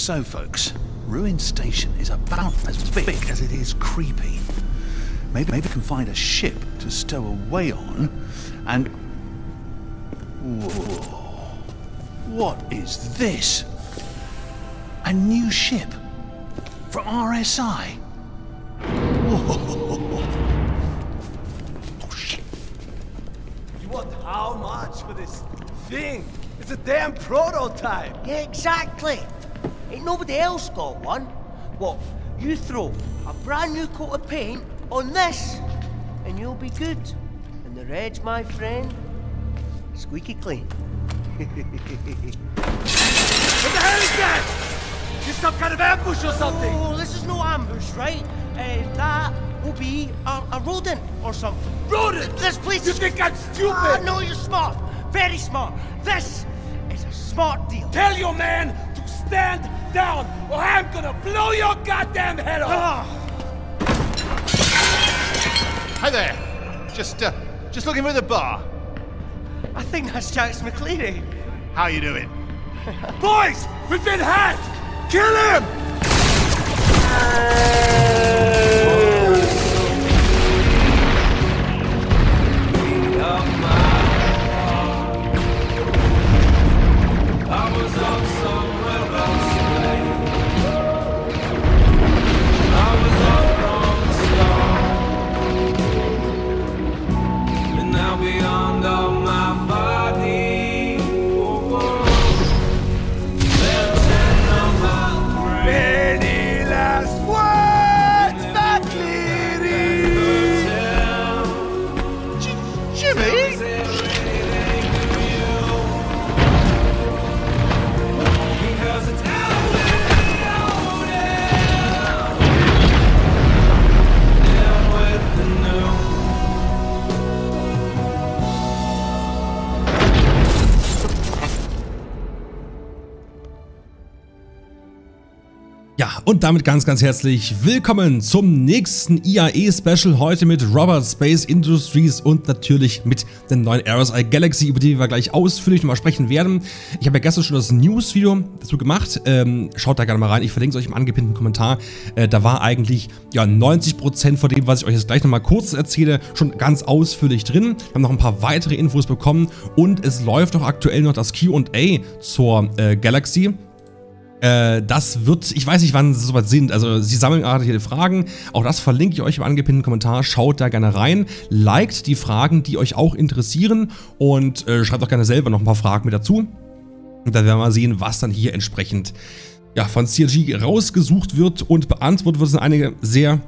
So folks, Ruined Station is about as big as it is creepy. Maybe we can find a ship to stow away on and... Whoa. What is this? A new ship from RSI. Whoa. Oh shit. You want how much for this thing? It's a damn prototype. Yeah, exactly. Ain't nobody else got one. What, you throw a brand new coat of paint on this, and you'll be good. And the reds, my friend, squeaky clean. What the hell is that? Is some kind of ambush or something? Oh, this is no ambush, right? That will be a rodent or something. Rodent? This place is... You think I'm stupid? Ah, no, you're smart. Very smart. This is a smart deal. Tell your man to stand down, or I'm gonna blow your goddamn head off! Hi there. Just looking for the bar. I think that's Jax McCleary. How you doing? Boys! We've been hacked! Kill him! I was up so well. Beyond all my body, my very last words, McCleary. Jimmy, because it's ja, und damit ganz, ganz herzlich willkommen zum nächsten IAE-Special, heute mit Robert Space Industries und natürlich mit der neuen RSI Galaxy, über die wir gleich ausführlich nochmal sprechen werden. Ich habe ja gestern schon das News-Video dazu gemacht, schaut da gerne mal rein, ich verlinke es euch im angepinnten Kommentar. Da war eigentlich ja 90% von dem, was ich euch jetzt gleich nochmal kurz erzähle, schon ganz ausführlich drin. Wir haben noch ein paar weitere Infos bekommen und es läuft auch aktuell noch das Q&A zur Galaxy. Das wird, ich weiß nicht, wann sie soweit sind, also sie sammeln artige Fragen, auch das verlinke ich euch im angepinnten Kommentar, schaut da gerne rein, liked die Fragen, die euch auch interessieren und schreibt auch gerne selber noch ein paar Fragen mit dazu. Und dann werden wir mal sehen, was dann hier entsprechend ja, von CRG rausgesucht wird und beantwortet wird, sind einige sehr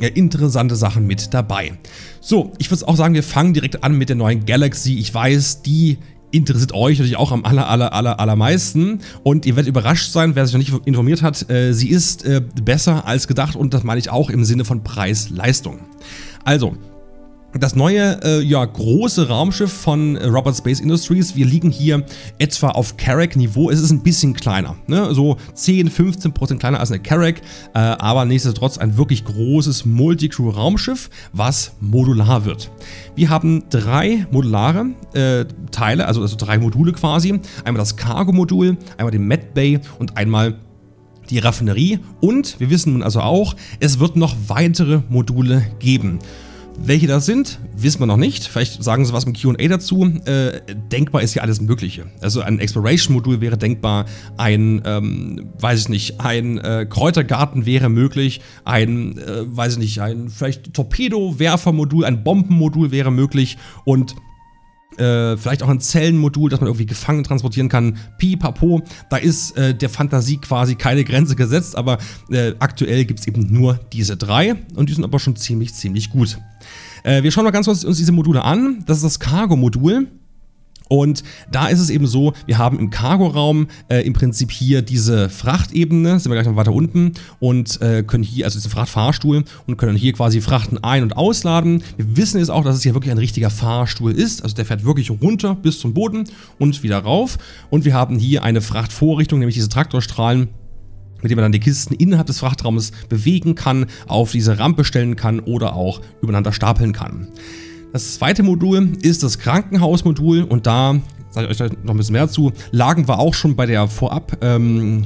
interessante Sachen mit dabei. So, ich würde auch sagen, wir fangen direkt an mit der neuen Galaxy. Ich weiß, die interessiert euch natürlich auch am allermeisten und ihr werdet überrascht sein, wer sich noch nicht informiert hat, sie ist besser als gedacht und das meine ich auch im Sinne von Preis-Leistung. Also, das neue, ja, große Raumschiff von Robert Space Industries, wir liegen hier etwa auf Carrack-Niveau, es ist ein bisschen kleiner, ne? So 10–15% kleiner als eine Carrack, aber nichtsdestotrotz ein wirklich großes Multicrew-Raumschiff, was modular wird. Wir haben drei modulare Teile, also drei Module quasi, einmal das Cargo-Modul, einmal den Medbay und einmal die Raffinerie und wir wissen nun also auch, es wird noch weitere Module geben. Welche das sind, wissen wir noch nicht. Vielleicht sagen sie was im Q&A dazu. Denkbar ist ja alles Mögliche. Also ein Exploration-Modul wäre denkbar, ein, weiß ich nicht, ein Kräutergarten wäre möglich, ein, weiß ich nicht, ein vielleicht Torpedowerfer-Modul, ein Bombenmodul wäre möglich und vielleicht auch ein Zellenmodul, das man irgendwie gefangen transportieren kann. Pipapo, da ist der Fantasie quasi keine Grenze gesetzt, aber aktuell gibt es eben nur diese drei und die sind aber schon ziemlich gut. Wir schauen mal ganz kurz uns diese Module an. Das ist das Cargo-Modul. Und da ist es eben so, wir haben im Cargoraum im Prinzip hier diese Frachtebene, sind wir gleich noch weiter unten und können hier, also diesen Frachtfahrstuhl und können hier quasi Frachten ein- und ausladen. Wir wissen jetzt auch, dass es hier wirklich ein richtiger Fahrstuhl ist, also der fährt wirklich runter bis zum Boden und wieder rauf und wir haben hier eine Frachtvorrichtung, nämlich diese Traktorstrahlen, mit dem man dann die Kisten innerhalb des Frachtraumes bewegen kann, auf diese Rampe stellen kann oder auch übereinander stapeln kann. Das zweite Modul ist das Krankenhausmodul und da sage ich euch noch ein bisschen mehr zu. Lagen war auch schon bei der Vorab, bei dem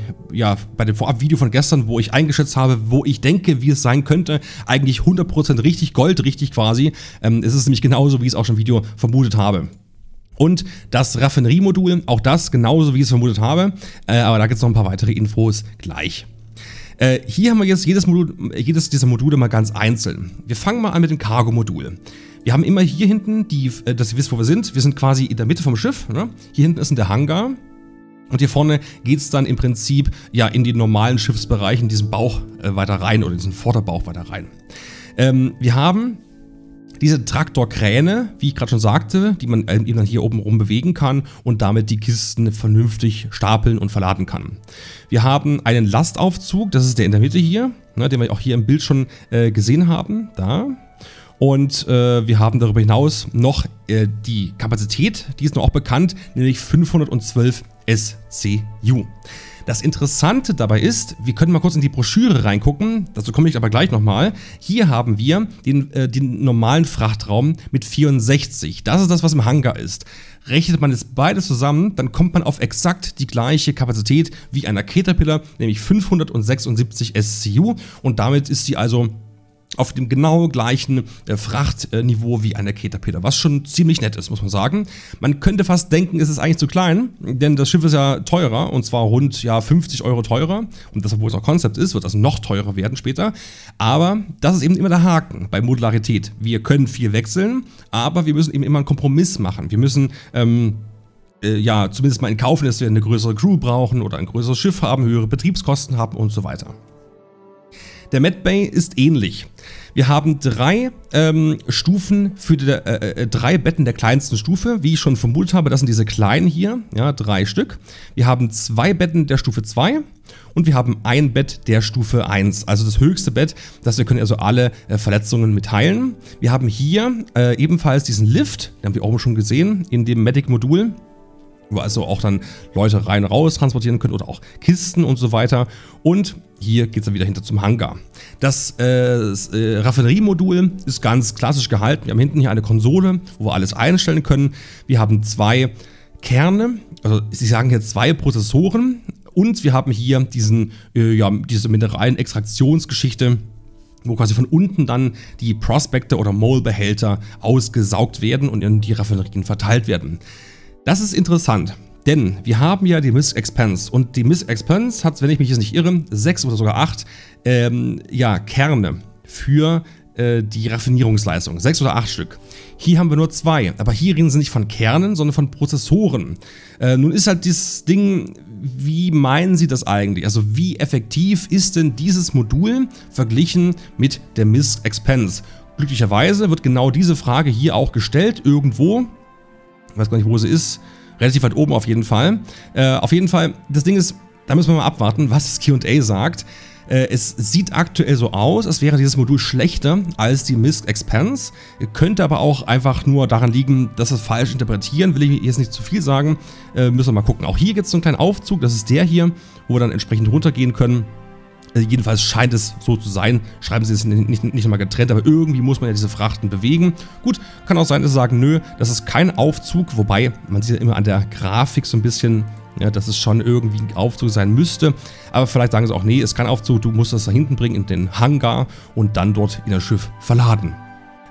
Vorab-Video von gestern, wo ich eingeschätzt habe, wo ich denke, wie es sein könnte. Eigentlich 100% richtig, goldrichtig quasi. Es ist nämlich genauso, wie ich es auch schon im Video vermutet habe. Und das Raffinerie-Modul, auch das genauso, wie ich es vermutet habe. Aber da gibt es noch ein paar weitere Infos gleich. Hier haben wir jetzt jedes dieser Module mal ganz einzeln. Wir fangen mal an mit dem Cargo-Modul. Wir haben immer hier hinten, dass ihr wisst, wo wir sind. Wir sind quasi in der Mitte vom Schiff. Ne? Hier hinten ist der Hangar. Und hier vorne geht es dann im Prinzip ja in den normalen Schiffsbereich, in diesen Bauch weiter rein oder in diesen Vorderbauch weiter rein. Wir haben diese Traktorkräne, wie ich gerade schon sagte, die man eben dann hier oben rum bewegen kann und damit die Kisten vernünftig stapeln und verladen kann. Wir haben einen Lastaufzug, das ist der in der Mitte hier, ne, den wir auch hier im Bild schon gesehen haben, da. Und wir haben darüber hinaus noch die Kapazität, die ist noch auch bekannt, nämlich 512 SCU. Das Interessante dabei ist, wir können mal kurz in die Broschüre reingucken, dazu komme ich aber gleich nochmal. Hier haben wir den normalen Frachtraum mit 64, das ist das, was im Hangar ist. Rechnet man jetzt beides zusammen, dann kommt man auf exakt die gleiche Kapazität wie einer Caterpillar, nämlich 576 SCU und damit ist sie also auf dem genau gleichen Frachtniveau wie eine Caterpillar, was schon ziemlich nett ist, muss man sagen. Man könnte fast denken, es ist eigentlich zu klein, denn das Schiff ist ja teurer, und zwar rund 50 € teurer. Und das, obwohl es auch Konzept ist, wird das noch teurer werden später. Aber das ist eben immer der Haken bei Modularität. Wir können viel wechseln, aber wir müssen eben immer einen Kompromiss machen. Wir müssen zumindest mal in Kauf, dass wir eine größere Crew brauchen oder ein größeres Schiff haben, höhere Betriebskosten haben und so weiter. Der Medbay ist ähnlich. Wir haben drei Betten der kleinsten Stufe, wie ich schon vermutet habe, das sind diese kleinen hier, ja, 3 Stück. Wir haben 2 Betten der Stufe 2 und wir haben ein Bett der Stufe 1, also das höchste Bett, das wir können also alle Verletzungen mitteilen. Wir haben hier ebenfalls diesen Lift, den haben wir auch schon gesehen, in dem Medic-Modul, wo wir also auch dann Leute rein und raus transportieren können oder auch Kisten und so weiter. Und hier geht es dann wieder hinter zum Hangar. Das Raffinerie-Modul ist ganz klassisch gehalten. Wir haben hinten hier eine Konsole, wo wir alles einstellen können. Wir haben 2 Kerne, also sie sagen jetzt 2 Prozessoren. Und wir haben hier diese Mineralien-Extraktionsgeschichte, wo quasi von unten dann die Prospector- oder Mole-Behälter ausgesaugt werden und in die Raffinerien verteilt werden. Das ist interessant, denn wir haben ja die MISC Expense und die MISC Expense hat, wenn ich mich jetzt nicht irre, 6 oder sogar 8 Kerne für die Raffinierungsleistung, 6 oder 8 Stück. Hier haben wir nur 2, aber hier reden sie nicht von Kernen, sondern von Prozessoren. Nun ist halt dieses Ding, wie meinen sie das eigentlich? Also wie effektiv ist denn dieses Modul verglichen mit der MISC Expense? Glücklicherweise wird genau diese Frage hier auch gestellt, irgendwo. Ich weiß gar nicht, wo sie ist. Relativ weit oben auf jeden Fall. Auf jeden Fall, das Ding ist, da müssen wir mal abwarten, was das Q&A sagt. Es sieht aktuell so aus, als wäre dieses Modul schlechter als die MISC Expense. Könnte aber auch einfach nur daran liegen, dass es falsch interpretieren. Will ich jetzt nicht zu viel sagen. Müssen wir mal gucken. Auch hier gibt es so einen kleinen Aufzug. Das ist der hier, wo wir dann entsprechend runtergehen können. Jedenfalls scheint es so zu sein. Schreiben sie es nicht mal getrennt, aber irgendwie muss man ja diese Frachten bewegen. Gut, kann auch sein, dass sie sagen, nö, das ist kein Aufzug, wobei man sieht ja immer an der Grafik so ein bisschen, ja, dass es schon irgendwie ein Aufzug sein müsste. Aber vielleicht sagen sie auch, nee, es ist kein Aufzug, du musst das da hinten bringen in den Hangar und dann dort in das Schiff verladen.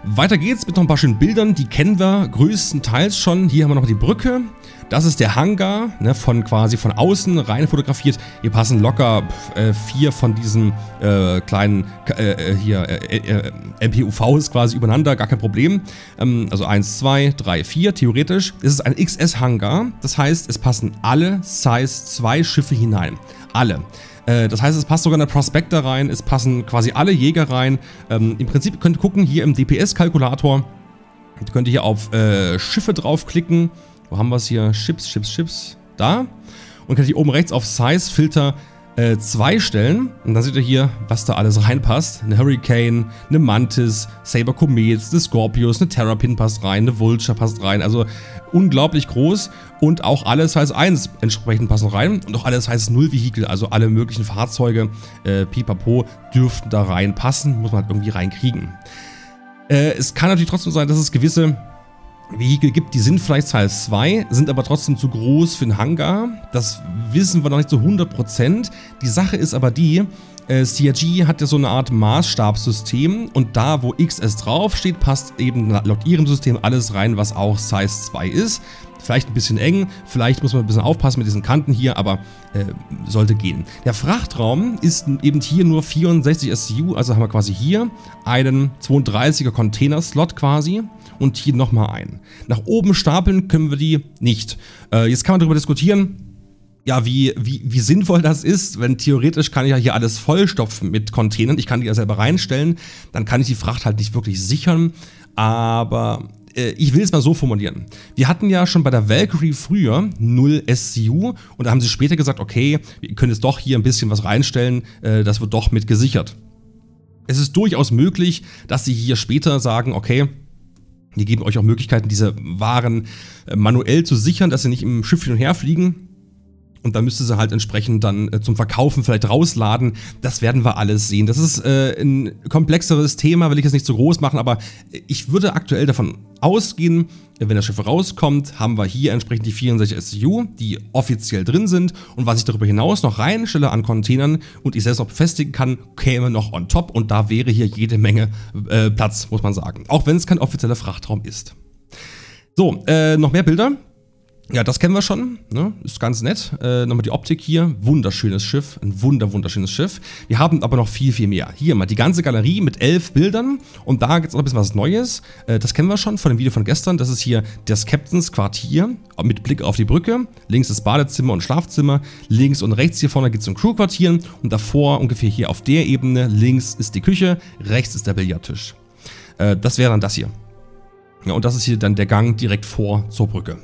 Weiter geht's mit noch ein paar schönen Bildern, die kennen wir größtenteils schon. Hier haben wir noch die Brücke. Das ist der Hangar, ne, quasi von außen rein fotografiert. Hier passen locker 4 von diesen kleinen MPUVs quasi übereinander, gar kein Problem. Also 1, 2, 3, 4 theoretisch. Es ist ein XS-Hangar, das heißt, es passen alle Size 2 Schiffe hinein. Alle. Das heißt, es passt sogar eine Prospector rein, es passen quasi alle Jäger rein. Im Prinzip könnt ihr gucken, hier im DPS-Kalkulator, könnt ihr hier auf Schiffe draufklicken. Wo haben wir es hier? Chips. Da. Und könnt ihr hier oben rechts auf Size Filter 2 stellen. Und dann seht ihr hier, was da alles reinpasst. Eine Hurricane, eine Mantis, Saber Comet, eine Scorpius, eine Terrapin passt rein, eine Vulture passt rein. Also unglaublich groß. Und auch alle Size 1 entsprechend passen rein. Und auch alle Size 0 Vehikel, also alle möglichen Fahrzeuge, pipapo, dürften da reinpassen. Muss man halt irgendwie reinkriegen. Es kann natürlich trotzdem sein, dass es gewisse Vehikel gibt. Die sind vielleicht Teil 2, sind aber trotzdem zu groß für den Hangar. Das wissen wir noch nicht zu 100%. Die Sache ist aber die, CRG hat ja so eine Art Maßstabssystem und da, wo XS draufsteht, passt eben laut ihrem System alles rein, was auch Size 2 ist. Vielleicht ein bisschen eng, vielleicht muss man ein bisschen aufpassen mit diesen Kanten hier, aber sollte gehen. Der Frachtraum ist eben hier nur 64 SCU, also haben wir quasi hier einen 32er Container-Slot quasi und hier nochmal einen. Nach oben stapeln können wir die nicht. Jetzt kann man darüber diskutieren, ja, wie sinnvoll das ist, wenn theoretisch kann ich ja hier alles vollstopfen mit Containern, ich kann die ja selber reinstellen, dann kann ich die Fracht halt nicht wirklich sichern, aber ich will es mal so formulieren. Wir hatten ja schon bei der Valkyrie früher 0 SCU und da haben sie später gesagt, okay, wir können jetzt doch hier ein bisschen was reinstellen, das wird doch mit gesichert. Es ist durchaus möglich, dass sie hier später sagen, okay, wir geben euch auch Möglichkeiten, diese Waren manuell zu sichern, dass sie nicht im Schiff hin und her fliegen. Und dann müsste sie halt entsprechend dann zum Verkaufen vielleicht rausladen. Das werden wir alles sehen. Das ist ein komplexeres Thema, will ich jetzt nicht so groß machen, aber ich würde aktuell davon ausgehen, wenn das Schiff rauskommt, haben wir hier entsprechend die 64 SCU, die offiziell drin sind. Und was ich darüber hinaus noch reinstelle an Containern und ich selbst noch befestigen kann, käme noch on top. Und da wäre hier jede Menge Platz, muss man sagen. Auch wenn es kein offizieller Frachtraum ist. So, noch mehr Bilder. Ja, das kennen wir schon, ne? Ist ganz nett. Nochmal die Optik hier, wunderschönes Schiff, ein wunderschönes Schiff. Wir haben aber noch viel, viel mehr. Hier mal die ganze Galerie mit 11 Bildern und da gibt es noch ein bisschen was Neues. Das kennen wir schon von dem Video von gestern, das ist hier das Captains Quartier mit Blick auf die Brücke. Links das Badezimmer und Schlafzimmer, links und rechts hier vorne gibt es ein Crewquartier und davor ungefähr hier auf der Ebene, links ist die Küche, rechts ist der Billardtisch. Das wäre dann das hier. Ja, und das ist hier dann der Gang direkt vor zur Brücke.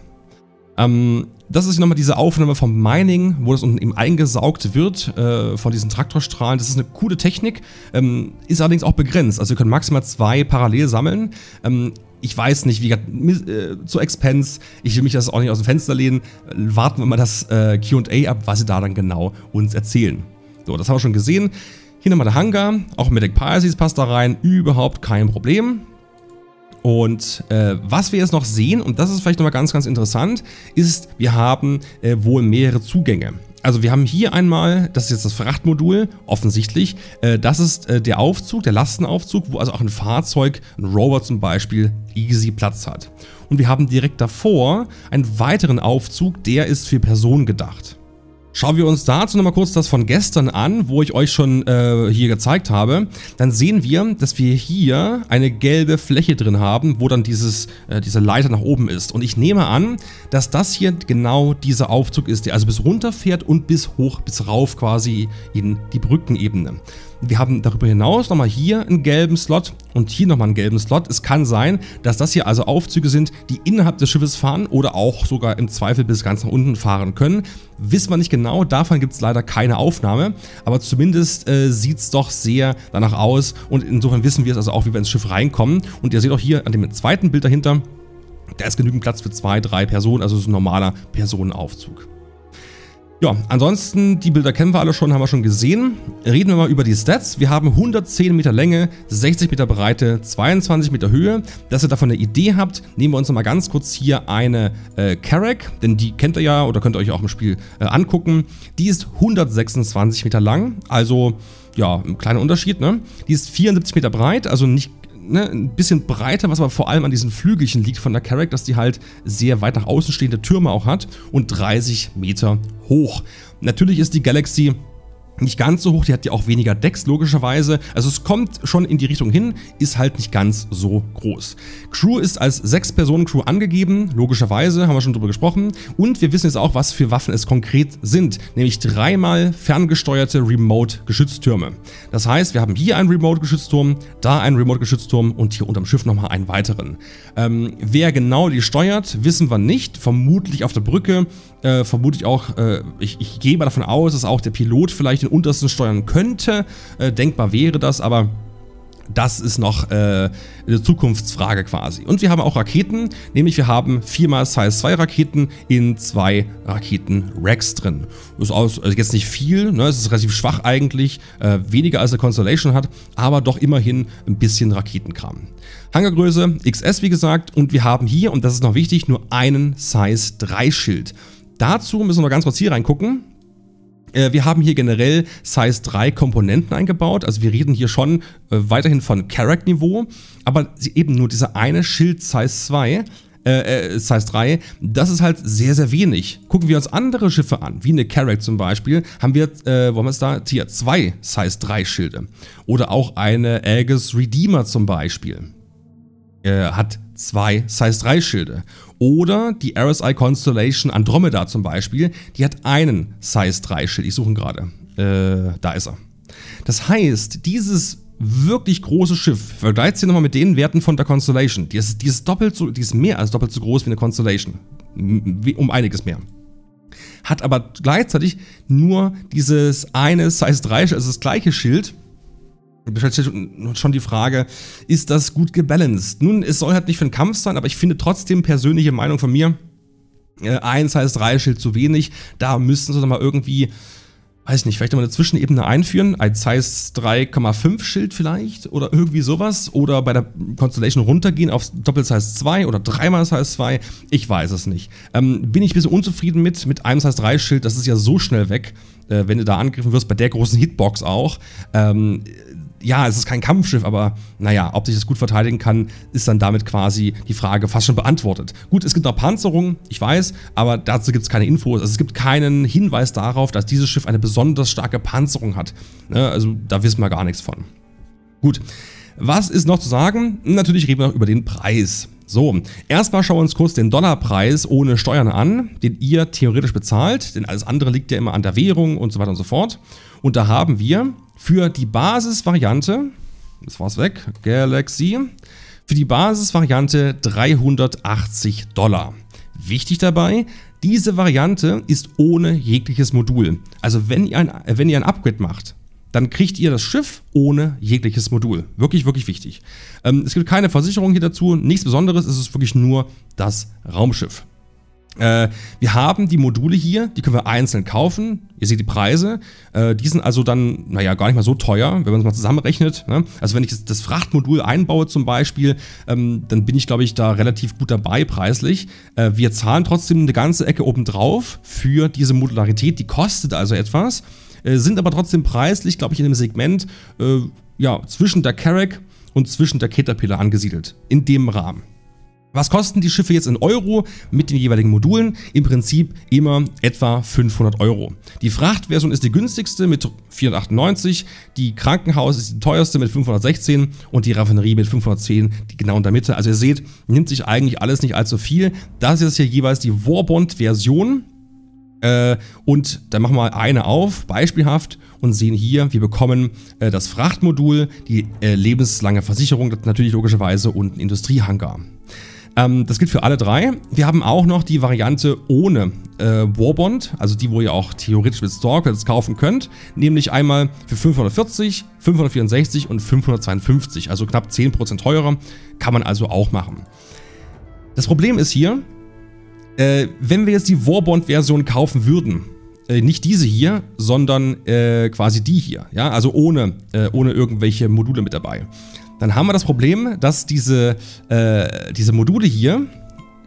Das ist nochmal diese Aufnahme vom Mining, wo das unten eben eingesaugt wird von diesen Traktorstrahlen. Das ist eine coole Technik, ist allerdings auch begrenzt. Also wir können maximal 2 parallel sammeln. Ich weiß nicht, wie zu Expense, ich will mich das auch nicht aus dem Fenster lehnen. Warten wir mal das Q&A ab, was sie da dann genau uns erzählen. So, das haben wir schon gesehen. Hier nochmal der Hangar, auch mit der Pisces passt da rein, überhaupt kein Problem. Und was wir jetzt noch sehen, und das ist vielleicht nochmal ganz interessant, ist, wir haben wohl mehrere Zugänge. Also wir haben hier einmal, das ist jetzt das Frachtmodul, offensichtlich, das ist der Aufzug, der Lastenaufzug, wo also auch ein Fahrzeug, ein Rover zum Beispiel, easy Platz hat. Und wir haben direkt davor einen weiteren Aufzug, der ist für Personen gedacht. Schauen wir uns dazu nochmal kurz das von gestern an, wo ich euch schon hier gezeigt habe. Dann sehen wir, dass wir hier eine gelbe Fläche drin haben, wo dann diese Leiter nach oben ist. Und ich nehme an, dass das hier genau dieser Aufzug ist, der also bis runter fährt und bis hoch, bis rauf quasi in die Brückenebene. Wir haben darüber hinaus nochmal hier einen gelben Slot und hier nochmal einen gelben Slot. Es kann sein, dass das hier also Aufzüge sind, die innerhalb des Schiffes fahren oder auch sogar im Zweifel bis ganz nach unten fahren können. Wissen wir nicht genau, davon gibt es leider keine Aufnahme, aber zumindest sieht es doch sehr danach aus und insofern wissen wir es also auch, wie wir ins Schiff reinkommen. Und ihr seht auch hier an dem zweiten Bild dahinter, da ist genügend Platz für 2, 3 Personen, also es ist ein normaler Personenaufzug. Ja, ansonsten, die Bilder kennen wir alle schon, haben wir schon gesehen. Reden wir mal über die Stats. Wir haben 110 Meter Länge, 60 Meter Breite, 22 Meter Höhe. Dass ihr davon eine Idee habt, nehmen wir uns nochmal ganz kurz hier eine Carrack, denn die kennt ihr ja oder könnt ihr euch auch im Spiel angucken. Die ist 126 Meter lang, also ja, ein kleiner Unterschied, ne? Die ist 74 Meter breit, also nicht, ne, ein bisschen breiter, was aber vor allem an diesen Flügelchen liegt von der Carrack, dass die halt sehr weit nach außen stehende Türme auch hat und 30 Meter hoch. Natürlich ist die Galaxy nicht ganz so hoch, die hat ja auch weniger Decks logischerweise, also es kommt schon in die Richtung hin, ist halt nicht ganz so groß. Crew ist als 6-Personen-Crew angegeben, logischerweise, haben wir schon drüber gesprochen und wir wissen jetzt auch, was für Waffen es konkret sind, nämlich 3-mal ferngesteuerte Remote-Geschütztürme. Das heißt, wir haben hier einen Remote-Geschützturm, da einen Remote-Geschützturm und hier unterm Schiff nochmal einen weiteren. Wer genau die steuert, wissen wir nicht, vermutlich auf der Brücke, vermutlich auch, ich gehe mal davon aus, dass auch der Pilot vielleicht den untersten steuern könnte, denkbar wäre das, aber Das ist noch eine Zukunftsfrage quasi. Und wir haben auch Raketen, nämlich wir haben 4x Size 2 Raketen in 2 Raketen-Racks drin. Das ist also jetzt nicht viel, ne? Es ist relativ schwach eigentlich, weniger als der Constellation hat, aber doch immerhin ein bisschen Raketenkram. Hangargröße XS wie gesagt, und wir haben hier, und das ist noch wichtig, nur einen Size 3 Schild. Dazu müssen wir noch ganz kurz hier reingucken. Wir haben hier generell Size 3 Komponenten eingebaut, also wir reden hier schon weiterhin von Carrack Niveau, aber eben nur dieser eine Schild Size 3, das ist halt sehr, sehr wenig. Gucken wir uns andere Schiffe an, wie eine Carrack zum Beispiel, haben wir, wo haben wir es da? Hier 2 Size 3 Schilde oder auch eine Aegis Redeemer zum Beispiel hat 2 Size 3 Schilde. Oder die RSI Constellation Andromeda zum Beispiel, die hat einen Size 3 Schild. Ich suche ihn gerade. Da ist er. Das heißt, dieses wirklich große Schiff, vergleicht sie nochmal mit den Werten von der Constellation. Die ist mehr als doppelt so groß wie eine Constellation. Um einiges mehr. Hat aber gleichzeitig nur dieses eine Size 3, also das gleiche Schild. Schon die Frage, ist das gut gebalanced? Nun, es soll halt nicht für den Kampf sein, aber ich finde trotzdem, persönliche Meinung von mir, 1 heißt 3 Schild zu wenig. Da müssten sie doch mal irgendwie, weiß ich nicht, vielleicht mal eine Zwischenebene einführen. Ein Size 3,5 Schild vielleicht oder irgendwie sowas. Oder bei der Constellation runtergehen auf Doppel-Size 2 oder 3x Size 2. Ich weiß es nicht. Bin ich ein bisschen unzufrieden mit einem Size 3 Schild. Das ist ja so schnell weg, wenn du da angegriffen wirst, bei der großen Hitbox auch. Ja, es ist kein Kampfschiff, aber naja, ob sich das gut verteidigen kann, ist dann damit quasi die Frage fast schon beantwortet. Gut, es gibt noch Panzerung, ich weiß, aber dazu gibt es keine Infos. Also es gibt keinen Hinweis darauf, dass dieses Schiff eine besonders starke Panzerung hat. Ne? Also da wissen wir gar nichts von. Gut, was ist noch zu sagen? Natürlich reden wir noch über den Preis. So, erstmal schauen wir uns kurz den Dollarpreis ohne Steuern an, den ihr theoretisch bezahlt, denn alles andere liegt ja immer an der Währung und so weiter und so fort. Und da haben wir für die Basisvariante, das war's weg, Galaxy, für die Basisvariante $380. Wichtig dabei, diese Variante ist ohne jegliches Modul. Also wenn ihr ein Upgrade macht, dann kriegt ihr das Schiff ohne jegliches Modul. Wirklich, wirklich wichtig. Es gibt keine Versicherung hier dazu, nichts Besonderes, es ist wirklich nur das Raumschiff. Wir haben die Module hier, die können wir einzeln kaufen. Ihr seht die Preise. Die sind also dann, naja, gar nicht mal so teuer, wenn man es mal zusammenrechnet. Ne? Also wenn ich das Frachtmodul einbaue zum Beispiel, dann bin ich, glaube ich, da relativ gut dabei preislich. Wir zahlen trotzdem eine ganze Ecke obendrauf für diese Modularität. Die kostet also etwas, sind aber trotzdem preislich, glaube ich, in dem Segment ja, zwischen der Carrack und zwischen der Caterpillar angesiedelt. In dem Rahmen. Was kosten die Schiffe jetzt in Euro mit den jeweiligen Modulen? Im Prinzip immer etwa 500 Euro. Die Frachtversion ist die günstigste mit 498, die Krankenhaus ist die teuerste mit 516 und die Raffinerie mit 510, die genau in der Mitte. Also ihr seht, nimmt sich eigentlich alles nicht allzu viel. Das ist hier jeweils die Warbond-Version. Und dann machen wir eine auf, beispielhaft, und sehen hier, wir bekommen das Frachtmodul, die lebenslange Versicherung, natürlich logischerweise, und einen Industriehangar. Das gilt für alle drei. Wir haben auch noch die Variante ohne Warbond, also die, wo ihr auch theoretisch mit Storkets kaufen könnt, nämlich einmal für 540, 564 und 552, also knapp 10% teurer, kann man also auch machen. Das Problem ist hier, wenn wir jetzt die Warbond-Version kaufen würden, nicht diese hier, sondern quasi die hier, ja, also ohne irgendwelche Module mit dabei, dann haben wir das Problem, dass diese Module hier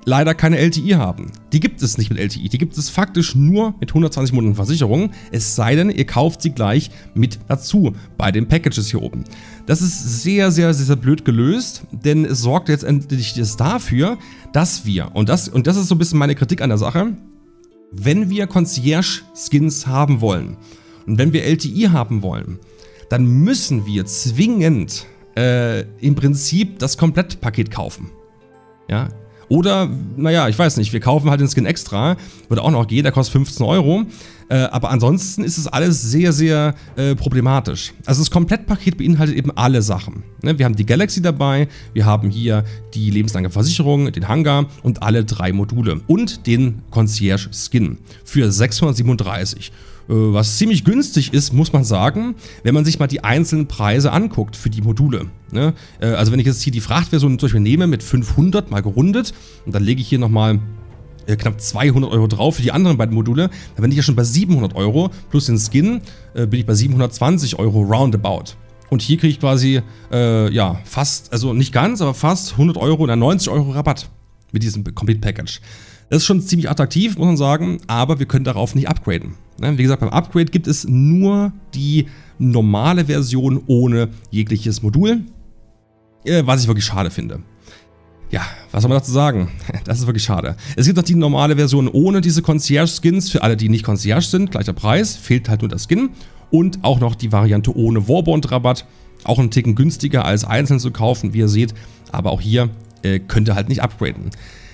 leider keine LTI haben. Die gibt es nicht mit LTI, die gibt es faktisch nur mit 120 Monaten Versicherung, es sei denn, ihr kauft sie gleich mit dazu, bei den Packages hier oben. Das ist sehr, sehr, sehr, sehr blöd gelöst, denn es sorgt jetzt endlich dafür, dass wir, und das ist so ein bisschen meine Kritik an der Sache, wenn wir Concierge-Skins haben wollen und wenn wir LTI haben wollen, dann müssen wir zwingend im Prinzip das Komplettpaket kaufen. Ja? Oder, naja, ich weiß nicht, wir kaufen halt den Skin extra, würde auch noch gehen, der kostet 15 Euro. Aber ansonsten ist es alles sehr, sehr problematisch. Also das Komplettpaket beinhaltet eben alle Sachen. Ne? Wir haben die Galaxy dabei, wir haben hier die lebenslange Versicherung, den Hangar und alle drei Module. Und den Concierge-Skin für 637. was ziemlich günstig ist, muss man sagen, wenn man sich mal die einzelnen Preise anguckt für die Module. Ne? Also wenn ich jetzt hier die Frachtversion zum Beispiel nehme mit 500 mal gerundet und dann lege ich hier nochmal knapp 200 Euro drauf für die anderen beiden Module, dann bin ich ja schon bei 700 Euro plus den Skin bin ich bei 720 Euro roundabout. Und hier kriege ich quasi, ja, fast, also nicht ganz, aber fast 100 Euro oder 90 Euro Rabatt mit diesem Complete Package. Das ist schon ziemlich attraktiv, muss man sagen, aber wir können darauf nicht upgraden. Wie gesagt, beim Upgrade gibt es nur die normale Version ohne jegliches Modul, was ich wirklich schade finde. Ja, was soll man dazu sagen? Das ist wirklich schade. Es gibt noch die normale Version ohne diese Concierge-Skins, für alle, die nicht Concierge sind, gleicher Preis, fehlt halt nur der Skin. Und auch noch die Variante ohne Warbond-Rabatt, auch einen Ticken günstiger als einzeln zu kaufen, wie ihr seht. Aber auch hier könnt ihr halt nicht upgraden.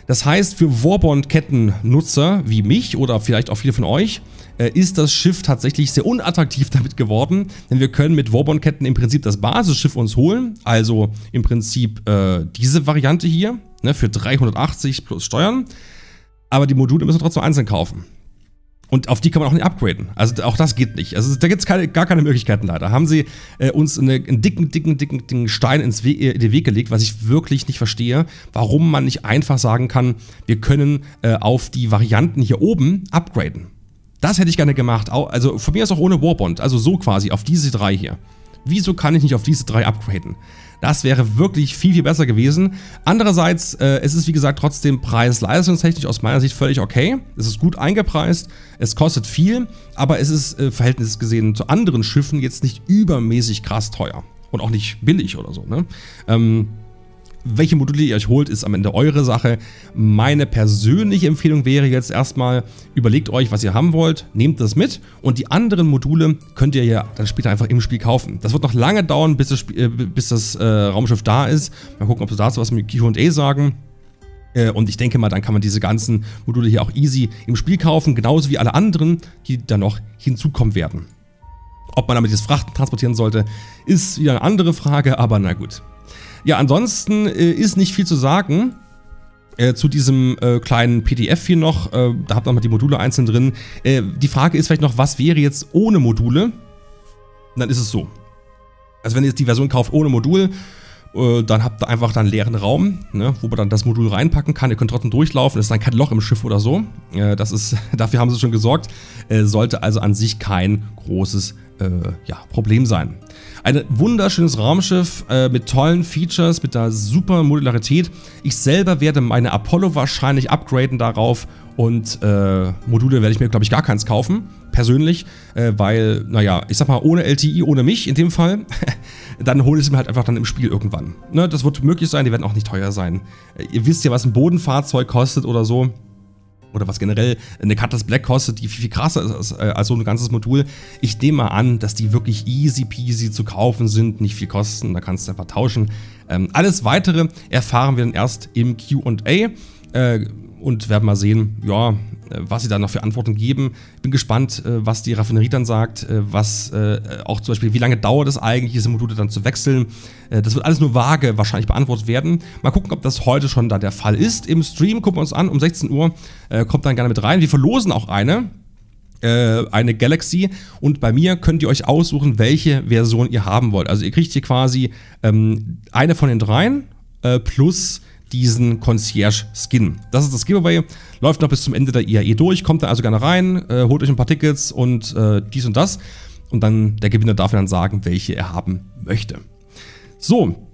Das heißt, für Warbond-Ketten-Nutzer wie mich oder vielleicht auch viele von euch, ist das Schiff tatsächlich sehr unattraktiv damit geworden. Denn wir können mit Warbond-Ketten im Prinzip das Basisschiff uns holen. Also im Prinzip diese Variante hier, ne, für 380 plus Steuern. Aber die Module müssen wir trotzdem einzeln kaufen. Und auf die kann man auch nicht upgraden. Also auch das geht nicht. Also da gibt es gar keine Möglichkeiten leider. Haben sie uns einen dicken Stein in den Weg gelegt, was ich wirklich nicht verstehe, warum man nicht einfach sagen kann, wir können auf die Varianten hier oben upgraden. Das hätte ich gerne gemacht. Also von mir ist auch ohne Warbond. Also so quasi auf diese drei hier. Wieso kann ich nicht auf diese drei upgraden? Das wäre wirklich viel, viel besser gewesen. Andererseits, es ist wie gesagt trotzdem preis-leistungstechnisch aus meiner Sicht völlig okay. Es ist gut eingepreist, es kostet viel, aber es ist verhältnismäßig zu anderen Schiffen jetzt nicht übermäßig krass teuer. Und auch nicht billig oder so. Ne? Welche Module ihr euch holt, ist am Ende eure Sache. Meine persönliche Empfehlung wäre jetzt erstmal, überlegt euch, was ihr haben wollt, nehmt das mit und die anderen Module könnt ihr ja dann später einfach im Spiel kaufen. Das wird noch lange dauern, bis das Raumschiff da ist. Mal gucken, ob sie dazu was mit Q&A sagen. Und ich denke mal, dann kann man diese ganzen Module hier auch easy im Spiel kaufen, genauso wie alle anderen, die dann noch hinzukommen werden. Ob man damit jetzt Frachten transportieren sollte, ist wieder eine andere Frage, aber na gut. Ja, ansonsten ist nicht viel zu sagen zu diesem kleinen PDF hier noch. Da habt ihr nochmal die Module einzeln drin. Die Frage ist vielleicht noch, was wäre jetzt ohne Module? Und dann ist es so. Also wenn ihr jetzt die Version kauft ohne Modul, dann habt ihr einfach dann einen leeren Raum, ne, wo man dann das Modul reinpacken kann. Ihr könnt trotzdem durchlaufen, es ist dann kein Loch im Schiff oder so. Das ist, dafür haben sie schon gesorgt. Sollte also an sich kein großes ja, Problem sein. Ein wunderschönes Raumschiff mit tollen Features, mit einer super Modularität. Ich selber werde meine Apollo wahrscheinlich upgraden darauf und Module werde ich mir, glaube ich, gar keins kaufen, persönlich, weil, naja, ich sag mal, ohne LTI, ohne mich in dem Fall, dann hole ich es mir halt einfach dann im Spiel irgendwann. Ne, das wird möglich sein, die werden auch nicht teuer sein. Ihr wisst ja, was ein Bodenfahrzeug kostet oder so. Oder was generell eine Cutlass Black kostet, die viel, viel krasser ist als so ein ganzes Modul. Ich nehme mal an, dass die wirklich easy peasy zu kaufen sind, nicht viel kosten, da kannst du einfach tauschen. Alles Weitere erfahren wir dann erst im Q&A und werden mal sehen, ja, was sie da noch für Antworten geben. Ich bin gespannt, was die Raffinerie dann sagt, was auch zum Beispiel, wie lange dauert es eigentlich, diese Module dann zu wechseln. Das wird alles nur vage wahrscheinlich beantwortet werden. Mal gucken, ob das heute schon da der Fall ist. Im Stream gucken wir uns an, um 16 Uhr kommt dann gerne mit rein. Wir verlosen auch eine Galaxy und bei mir könnt ihr euch aussuchen, welche Version ihr haben wollt. Also ihr kriegt hier quasi eine von den dreien plus diesen Concierge-Skin. Das ist das Giveaway, läuft noch bis zum Ende der IAE durch, kommt da also gerne rein, holt euch ein paar Tickets und dies und das und dann der Gewinner darf dann sagen, welche er haben möchte. So,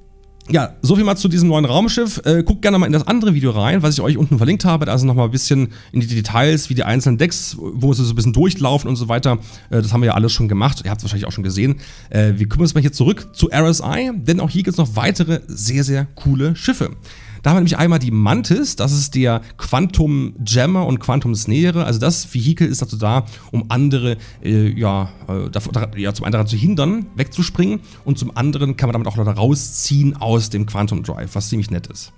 ja, soviel mal zu diesem neuen Raumschiff. Guckt gerne mal in das andere Video rein, was ich euch unten verlinkt habe. Da ist nochmal ein bisschen in die Details, wie die einzelnen Decks, wo sie so ein bisschen durchlaufen und so weiter. Das haben wir ja alles schon gemacht. Ihr habt es wahrscheinlich auch schon gesehen. Wir kommen jetzt mal hier zurück zu RSI, denn auch hier gibt es noch weitere sehr, sehr coole Schiffe. Da haben wir nämlich einmal die Mantis, das ist der Quantum Jammer und Quantum Snare. Also das Vehikel ist dazu da, um andere zum einen daran zu hindern, wegzuspringen und zum anderen kann man damit auch noch rausziehen aus dem Quantum Drive, was ziemlich nett ist.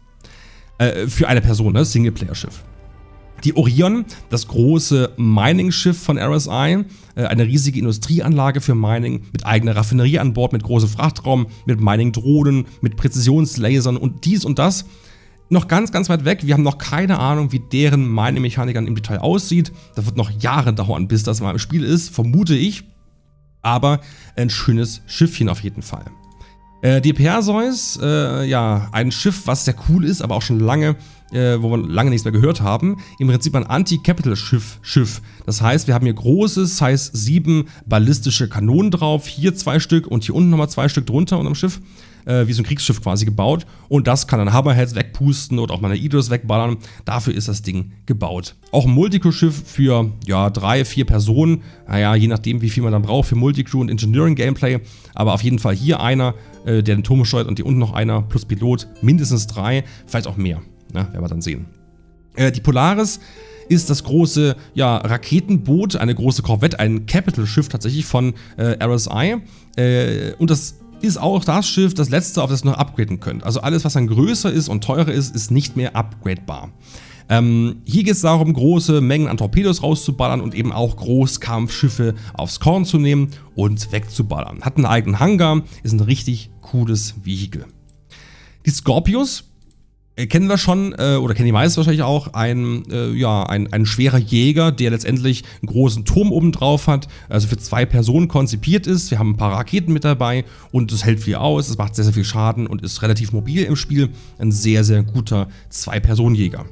Für eine Person, ne? Singleplayer-Schiff. Die Orion, das große Mining-Schiff von RSI, eine riesige Industrieanlage für Mining mit eigener Raffinerie an Bord, mit großem Frachtraum, mit Mining-Drohnen, mit Präzisionslasern und dies und das. noch ganz, ganz weit weg. Wir haben noch keine Ahnung, wie deren Mining-Mechanikern im Detail aussieht. Das wird noch Jahre dauern, bis das mal im Spiel ist, vermute ich. Aber ein schönes Schiffchen auf jeden Fall. Die Perseus, ja, ein Schiff, was sehr cool ist, aber auch schon lange, wo wir lange nichts mehr gehört haben. Im Prinzip ein Anti-Capital-Schiff. Das heißt, wir haben hier große Size 7 ballistische Kanonen drauf. Hier 2 Stück und hier unten nochmal 2 Stück drunter unterm Schiff. Wie so ein Kriegsschiff quasi gebaut. Und das kann dann Hammerheads wegpusten oder auch mal eine Idris wegballern. Dafür ist das Ding gebaut. Auch ein Multicrew-Schiff für, ja, 3, 4 Personen. Naja, je nachdem, wie viel man dann braucht für Multicrew und Engineering-Gameplay. Aber auf jeden Fall hier einer, der den Turm steuert und hier unten noch einer plus Pilot. Mindestens 3, vielleicht auch mehr. Na, werden wir dann sehen. Die Polaris ist das große, ja, Raketenboot, eine große Korvette, ein Capital-Schiff tatsächlich von RSI. Und das ist auch das Schiff, das letzte, auf das ihr noch upgraden könnt. Also alles, was dann größer ist und teurer ist, ist nicht mehr upgradebar. Hier geht es darum, große Mengen an Torpedos rauszuballern und eben auch Großkampfschiffe aufs Korn zu nehmen und wegzuballern. Hat einen eigenen Hangar, ist ein richtig cooles Vehikel. Die Scorpius kennen wir schon, oder kennen die meisten wahrscheinlich auch, ein schwerer Jäger, der letztendlich einen großen Turm oben drauf hat, also für 2 Personen konzipiert ist. Wir haben ein paar Raketen mit dabei und es hält viel aus, es macht sehr, sehr viel Schaden und ist relativ mobil im Spiel. Ein sehr, sehr guter 2-Personen-Jäger.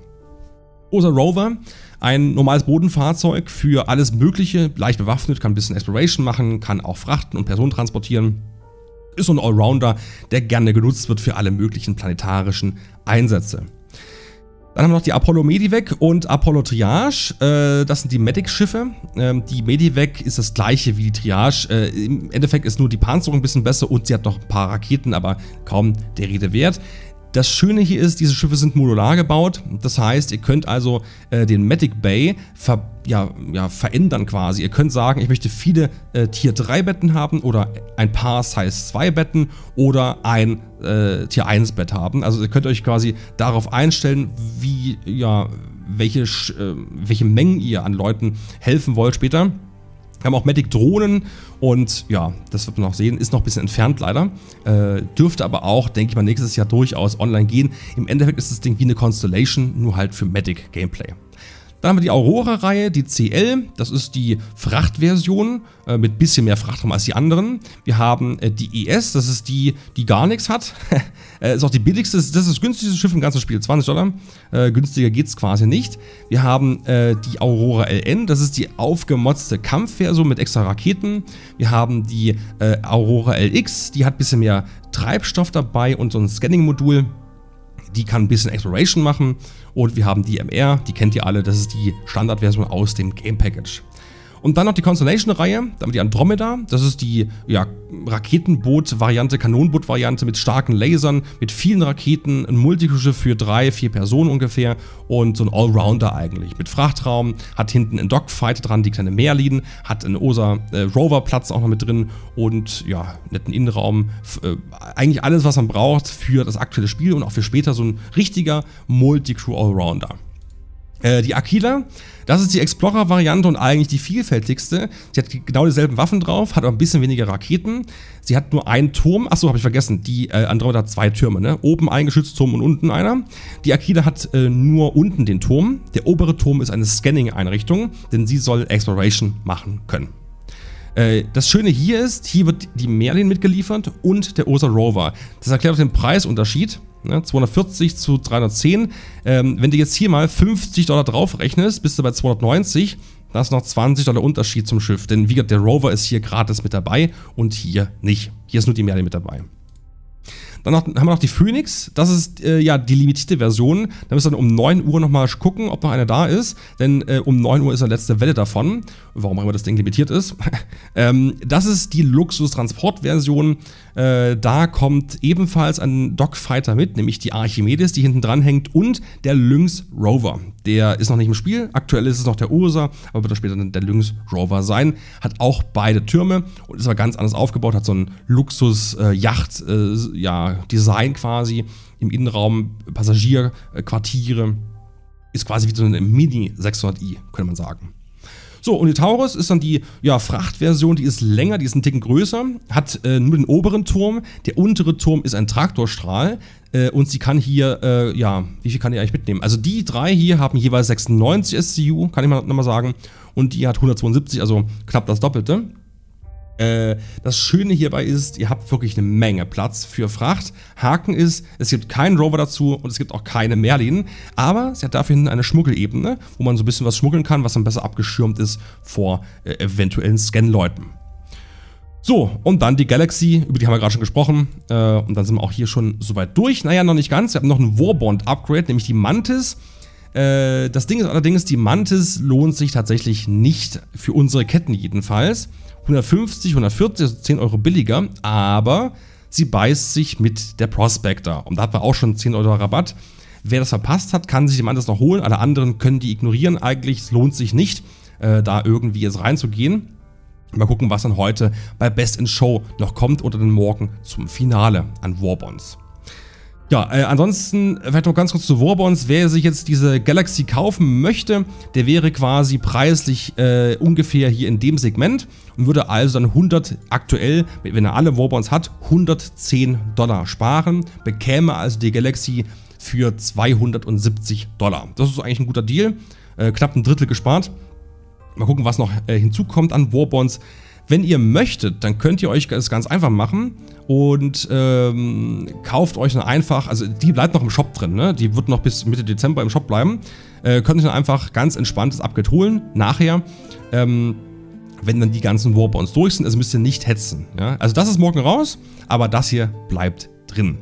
Großer Rover, ein normales Bodenfahrzeug für alles Mögliche, leicht bewaffnet, kann ein bisschen Exploration machen, kann auch Frachten und Personen transportieren. Ist so ein Allrounder, der gerne genutzt wird für alle möglichen planetarischen Einsätze. Dann haben wir noch die Apollo Medivac und Apollo Triage. Das sind die Medic-Schiffe. Die Medivac ist das gleiche wie die Triage. Im Endeffekt ist nur die Panzerung ein bisschen besser und sie hat noch ein paar Raketen, aber kaum der Rede wert. Das Schöne hier ist, diese Schiffe sind modular gebaut. Das heißt, ihr könnt also den Medic Bay verändern quasi. Ihr könnt sagen, ich möchte viele Tier 3 Betten haben oder ein paar Size 2 Betten oder ein Tier 1 Bett haben. Also ihr könnt euch quasi darauf einstellen, wie, ja, welche Mengen ihr an Leuten helfen wollt später. Wir haben auch Medic-Drohnen und ja, das wird man noch sehen, ist noch ein bisschen entfernt leider. Dürfte aber auch, denke ich mal, nächstes Jahr durchaus online gehen. Im Endeffekt ist das Ding wie eine Constellation, nur halt für Medic-Gameplay. Dann haben wir die Aurora-Reihe, die CL, das ist die Frachtversion, mit ein bisschen mehr Frachtraum als die anderen. Wir haben die ES, das ist die, die gar nichts hat. Ist auch die billigste, das ist das günstigste Schiff im ganzen Spiel, $20. Günstiger geht es quasi nicht. Wir haben die Aurora LN, das ist die aufgemotzte Kampfversion mit extra Raketen. Wir haben die Aurora LX, die hat ein bisschen mehr Treibstoff dabei und so ein Scanning-Modul. Die kann ein bisschen Exploration machen. Und wir haben die MR, die kennt ihr alle, das ist die Standardversion aus dem Game Package. Und dann noch die Constellation-Reihe, dann haben wir die Andromeda, das ist die, ja, Raketenboot-Variante, Kanonenboot-Variante mit starken Lasern, mit vielen Raketen, ein Multicrew-Schiff für 3, 4 Personen ungefähr und so ein Allrounder eigentlich mit Frachtraum, hat hinten einen Dogfighter dran, die kleine Merlin, hat einen OSA-Rover-Platz auch noch mit drin und ja, netten Innenraum, eigentlich alles, was man braucht für das aktuelle Spiel und auch für später so ein richtiger Multicrew-Allrounder. Die Aquila, das ist die Explorer-Variante und eigentlich die vielfältigste. Sie hat genau dieselben Waffen drauf, hat aber ein bisschen weniger Raketen. Sie hat nur einen Turm. Achso, habe ich vergessen. Die Andromeda hat 2 Türme, ne? Oben ein Geschützturm und unten einer. Die Aquila hat nur unten den Turm. Der obere Turm ist eine Scanning-Einrichtung, denn sie soll Exploration machen können. Das Schöne hier ist, hier wird die Merlin mitgeliefert und der OSA Rover. Das erklärt auch den Preisunterschied. 240 zu 310. Wenn du jetzt hier mal $50 drauf rechnest, bist du bei 290. Da ist noch $20 Unterschied zum Schiff. Denn wie gesagt, der Rover ist hier gratis mit dabei und hier nicht. Hier ist nur die Merlin mit dabei. Dann haben wir noch die Phoenix. Das ist ja die limitierte Version. Da müssen wir dann um 9 Uhr nochmal gucken, ob noch eine da ist. Denn um 9 Uhr ist die letzte Welle davon. Warum auch immer das Ding limitiert ist. Das ist die Luxus-Transport-Version. Da kommt ebenfalls ein Dogfighter mit, nämlich die Archimedes, die hinten dran hängt. Und der Lynx Rover. Der ist noch nicht im Spiel. Aktuell ist es noch der Ursa, aber wird später dann der Lynx Rover sein. Hat auch beide Türme und ist aber ganz anders aufgebaut. Hat so ein Luxus-Yacht, Design quasi, im Innenraum, Passagierquartiere, ist quasi wie so eine Mini 600i, könnte man sagen. So, und die Taurus ist dann die Frachtversion, die ist länger, die ist einen Ticken größer, hat nur den oberen Turm, der untere Turm ist ein Traktorstrahl und sie kann hier, wie viel kann die eigentlich mitnehmen? Also die drei hier haben jeweils 96 SCU, kann ich mal nochmal sagen, und die hat 172, also knapp das Doppelte. Das Schöne hierbei ist, ihr habt wirklich eine Menge Platz für Fracht. Haken ist, es gibt keinen Rover dazu und es gibt auch keine Merlin. Aber sie hat dafür hinten eine Schmuggelebene, wo man so ein bisschen was schmuggeln kann, was dann besser abgeschirmt ist vor eventuellen Scan-Leuten. So, und dann die Galaxy, über die haben wir gerade schon gesprochen. Und dann sind wir auch hier schon soweit durch. Naja, noch nicht ganz. Wir haben noch ein Warbond-Upgrade, nämlich die Mantis. Das Ding ist allerdings, die Mantis lohnt sich tatsächlich nicht für unsere Ketten jedenfalls. 150, 140, also 10 Euro billiger, aber sie beißt sich mit der Prospector. Und da hatten wir auch schon 10 Euro Rabatt. Wer das verpasst hat, kann sich die Mantis noch holen. Alle anderen können die ignorieren. Eigentlich, es lohnt sich nicht, da irgendwie jetzt reinzugehen. Mal gucken, was dann heute bei Best in Show noch kommt oder dann morgen zum Finale an Warbonds. Ja, ansonsten vielleicht noch ganz kurz zu Warbonds. Wer sich jetzt diese Galaxy kaufen möchte, der wäre quasi preislich ungefähr hier in dem Segment und würde also dann 100 aktuell, wenn er alle Warbonds hat, 110 Dollar sparen, bekäme also die Galaxy für 270 Dollar. Das ist eigentlich ein guter Deal, knapp ein Drittel gespart. Mal gucken, was noch hinzukommt an Warbonds. Wenn ihr möchtet, dann könnt ihr euch das ganz einfach machen und kauft euch dann einfach, also die bleibt noch im Shop drin, ne? Die wird noch bis Mitte Dezember im Shop bleiben, könnt ihr dann einfach ganz entspanntes Upgrade holen, nachher, wenn dann die ganzen Warbonds durch sind, also müsst ihr nicht hetzen. Ja? Also das ist morgen raus, aber das hier bleibt drin.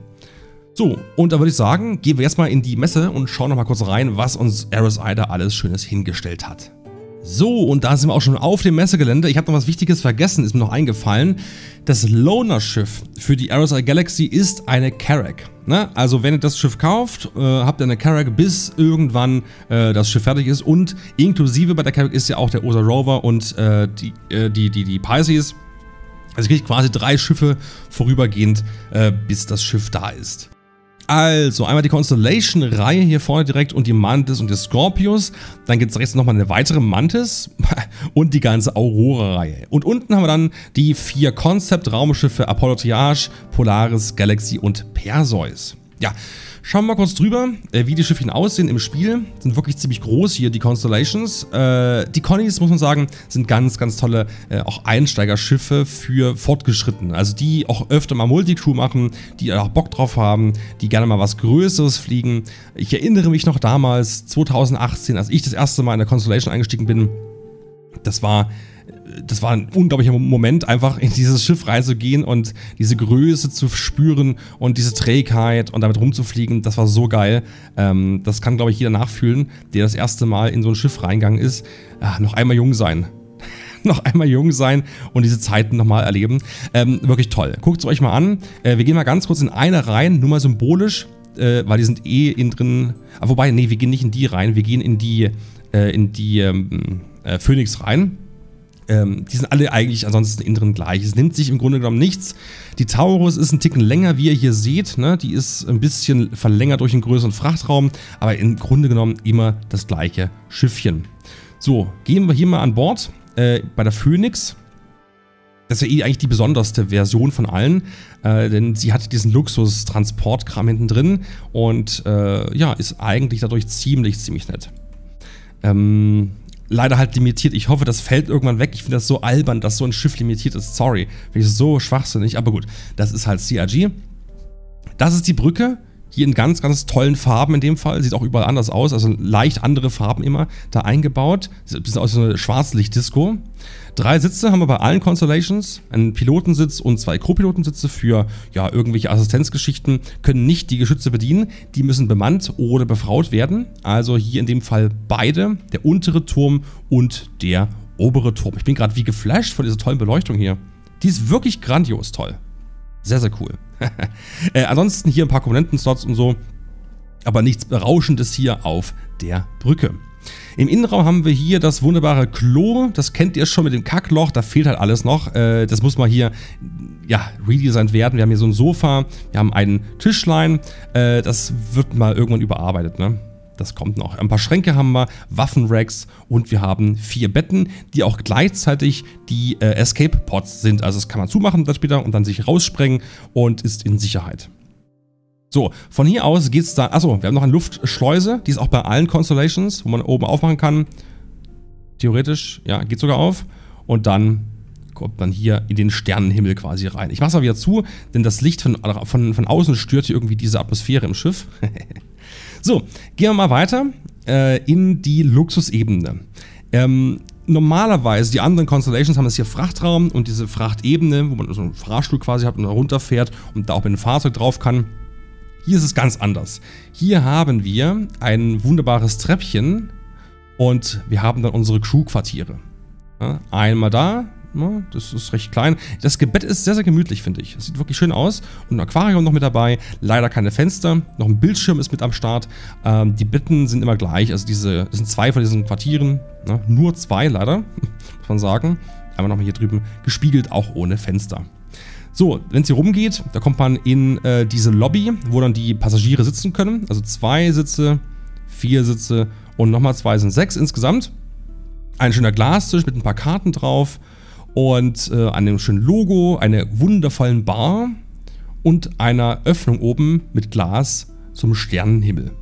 So, und da würde ich sagen, gehen wir jetzt mal in die Messe und schauen nochmal kurz rein, was uns RSI da alles Schönes hingestellt hat. So, und da sind wir auch schon auf dem Messegelände. Ich habe noch was Wichtiges vergessen, ist mir noch eingefallen. Das Loaner-Schiff für die RSI Galaxy ist eine Carrack. Ne? Also wenn ihr das Schiff kauft, habt ihr eine Carrack, bis irgendwann das Schiff fertig ist. Und inklusive bei der Carrack ist ja auch der OSA Rover und die Pisces. Also ihr kriegt quasi 3 Schiffe vorübergehend, bis das Schiff da ist. Also, einmal die Constellation-Reihe hier vorne direkt und die Mantis und die Scorpius. Dann gibt es rechts nochmal eine weitere Mantis und die ganze Aurora-Reihe. Und unten haben wir dann die 4 Concept-Raumschiffe Apollo, Triage, Polaris, Galaxy und Perseus. Ja, schauen wir mal kurz drüber, wie die Schiffchen aussehen im Spiel. Sind wirklich ziemlich groß hier, die Constellations. Die Connies, muss man sagen, sind ganz, ganz tolle auch Einsteigerschiffe für Fortgeschrittene. Also die auch öfter mal Multicrew machen, die auch Bock drauf haben, die gerne mal was Größeres fliegen. Ich erinnere mich noch damals, 2018, als ich das erste Mal in der Constellation eingestiegen bin. Das war ein unglaublicher Moment, einfach in dieses Schiff reinzugehen und diese Größe zu spüren und diese Trägheit und damit rumzufliegen. Das war so geil. Das kann, glaube ich, jeder nachfühlen, der das erste Mal in so ein Schiff reingegangen ist. Ach, noch einmal jung sein. Noch einmal jung sein und diese Zeiten nochmal erleben. Wirklich toll. Guckt es euch mal an. Wir gehen mal ganz kurz in eine rein, nur mal symbolisch, weil die sind eh innen drin. Ah, wobei, nee, wir gehen nicht in die rein. Wir gehen in die Phoenix rein. Die sind alle eigentlich ansonsten innen drin gleich. Es nimmt sich im Grunde genommen nichts. Die Taurus ist ein Ticken länger, wie ihr hier seht. Ne? Die ist ein bisschen verlängert durch einen größeren Frachtraum, aber im Grunde genommen immer das gleiche Schiffchen. So, gehen wir hier mal an Bord bei der Phoenix. Das ist ja eh eigentlich die besonderste Version von allen, denn sie hat diesen Luxus-Transportkram hinten drin und ja, ist eigentlich dadurch ziemlich nett. Leider halt limitiert. Ich hoffe, das fällt irgendwann weg. Ich finde das so albern, dass so ein Schiff limitiert ist. Sorry, finde ich so schwachsinnig. Aber gut, das ist halt CRG. Das ist die Brücke. Hier in ganz, ganz tollen Farben in dem Fall. Sieht auch überall anders aus. Also leicht andere Farben immer da eingebaut. Sieht ein bisschen aus wie so eine Schwarzlicht-Disco. 3 Sitze haben wir bei allen Constellations. Einen Pilotensitz und 2 Co-Pilotensitze für ja, irgendwelche Assistenzgeschichten. Können nicht die Geschütze bedienen. Die müssen bemannt oder befraut werden. Also hier in dem Fall beide. Der untere Turm und der obere Turm. Ich bin gerade wie geflasht von dieser tollen Beleuchtung hier. Die ist wirklich grandios toll. Sehr, sehr cool. Ansonsten hier ein paar Komponenten-Slots und so, aber nichts Berauschendes hier auf der Brücke. Im Innenraum haben wir hier das wunderbare Klo, das kennt ihr schon mit dem Kackloch, da fehlt halt alles noch. Das muss mal hier ja, redesigned werden. Wir haben hier so ein Sofa, wir haben ein Tischlein, das wird mal irgendwann überarbeitet. Ne? Das kommt noch. Ein paar Schränke haben wir, Waffenracks und wir haben 4 Betten, die auch gleichzeitig die Escape-Pods sind. Also das kann man zumachen dann später und dann sich raussprengen und ist in Sicherheit. So, von hier aus geht's dann. Achso, wir haben noch eine Luftschleuse, die ist auch bei allen Constellations, wo man oben aufmachen kann. Theoretisch, ja, geht sogar auf. Und dann kommt man hier in den Sternenhimmel quasi rein. Ich mach's mal wieder zu, denn das Licht von außen stört hier irgendwie diese Atmosphäre im Schiff. So, gehen wir mal weiter in die Luxusebene. Normalerweise, die anderen Constellations haben das hier Frachtraum und diese Frachtebene, wo man so einen Fahrstuhl quasi hat und da runterfährt und da auch mit dem Fahrzeug drauf kann. Hier ist es ganz anders. Hier haben wir ein wunderbares Treppchen und wir haben dann unsere Crew-Quartiere. Ja, einmal da, ja, das ist recht klein. Das Bett ist sehr, sehr gemütlich, finde ich. Das sieht wirklich schön aus. Und ein Aquarium noch mit dabei. Leider keine Fenster. Noch ein Bildschirm ist mit am Start. Die Betten sind immer gleich. Also das sind 2 von diesen Quartieren. Ja, nur 2 leider, muss man sagen. Einmal nochmal hier drüben gespiegelt, auch ohne Fenster. So, wenn es hier rumgeht, da kommt man in diese Lobby, wo dann die Passagiere sitzen können. Also 2 Sitze, 4 Sitze und nochmal 2 sind 6 insgesamt. Ein schöner Glastisch mit ein paar Karten drauf und einem schönen Logo, einer wundervollen Bar und einer Öffnung oben mit Glas zum Sternenhimmel.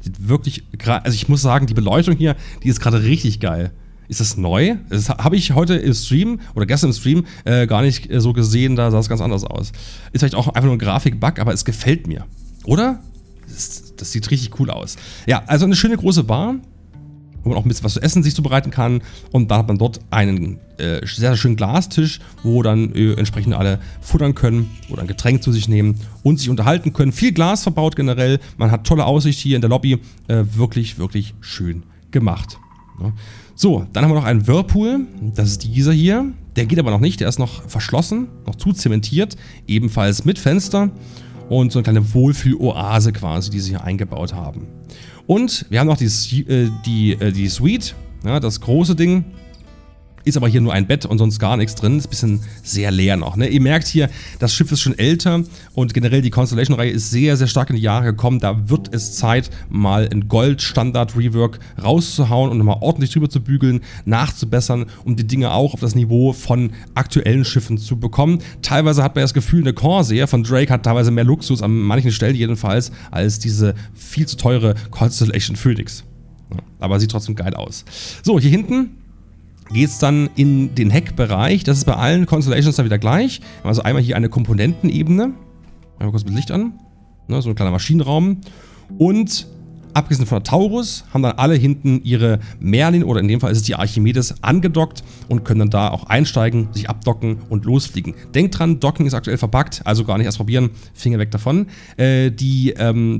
Sieht wirklich, also ich muss sagen, die Beleuchtung hier, die ist gerade richtig geil. Ist das neu? Das habe ich heute im Stream oder gestern im Stream gar nicht so gesehen, da sah es ganz anders aus. Ist vielleicht auch einfach nur ein Grafik-Bug, aber es gefällt mir. Oder? Das sieht richtig cool aus. Ja, also eine schöne große Bar, wo man auch ein bisschen was zu essen sich zubereiten kann. Und dann hat man dort einen sehr, sehr schönen Glastisch, wo dann entsprechend alle futtern können oder ein Getränk zu sich nehmen und sich unterhalten können. Viel Glas verbaut generell. Man hat tolle Aussicht hier in der Lobby. Wirklich, wirklich schön gemacht. Ja. So, dann haben wir noch einen Whirlpool, das ist dieser hier, der geht aber noch nicht, der ist noch verschlossen, noch zu zementiert, ebenfalls mit Fenster und so eine kleine Wohlfühl-Oase quasi, die sie hier eingebaut haben. Und wir haben noch die Suite, ja, das große Ding, ist aber hier nur ein Bett und sonst gar nichts drin, ist ein bisschen sehr leer noch. Ne? Ihr merkt hier, das Schiff ist schon älter und generell die Constellation-Reihe ist sehr, sehr stark in die Jahre gekommen. Da wird es Zeit, mal ein Gold-Standard-Rework rauszuhauen und nochmal ordentlich drüber zu bügeln, nachzubessern, um die Dinge auch auf das Niveau von aktuellen Schiffen zu bekommen. Teilweise hat man das Gefühl, eine Corsair von Drake hat teilweise mehr Luxus, an manchen Stellen jedenfalls, als diese viel zu teure Constellation Phoenix. Ja, aber sieht trotzdem geil aus. So, hier hinten geht es dann in den Heckbereich. Das ist bei allen Constellations dann wieder gleich. Also einmal hier eine Komponentenebene. Mal kurz mit Licht an. Ne, so ein kleiner Maschinenraum. Und abgesehen von der Taurus haben dann alle hinten ihre Merlin oder in dem Fall ist es die Archimedes angedockt und können dann da auch einsteigen, sich abdocken und losfliegen. Denkt dran, Docken ist aktuell verpackt, also gar nicht erst probieren, Finger weg davon. Die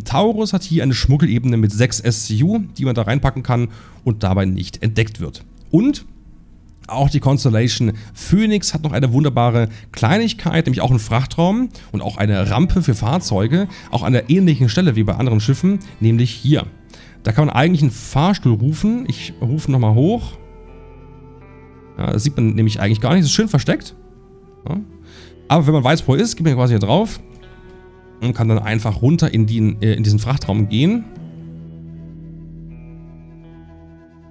Taurus hat hier eine Schmuggelebene mit 6 SCU, die man da reinpacken kann und dabei nicht entdeckt wird. Und auch die Constellation Phoenix hat noch eine wunderbare Kleinigkeit, nämlich auch einen Frachtraum und auch eine Rampe für Fahrzeuge, auch an der ähnlichen Stelle wie bei anderen Schiffen, nämlich hier. Da kann man eigentlich einen Fahrstuhl rufen. Ich rufe nochmal hoch. Ja, das sieht man nämlich eigentlich gar nicht, das ist schön versteckt. Ja. Aber wenn man weiß, wo er ist, geht man quasi hier drauf und kann dann einfach runter in diesen Frachtraum gehen.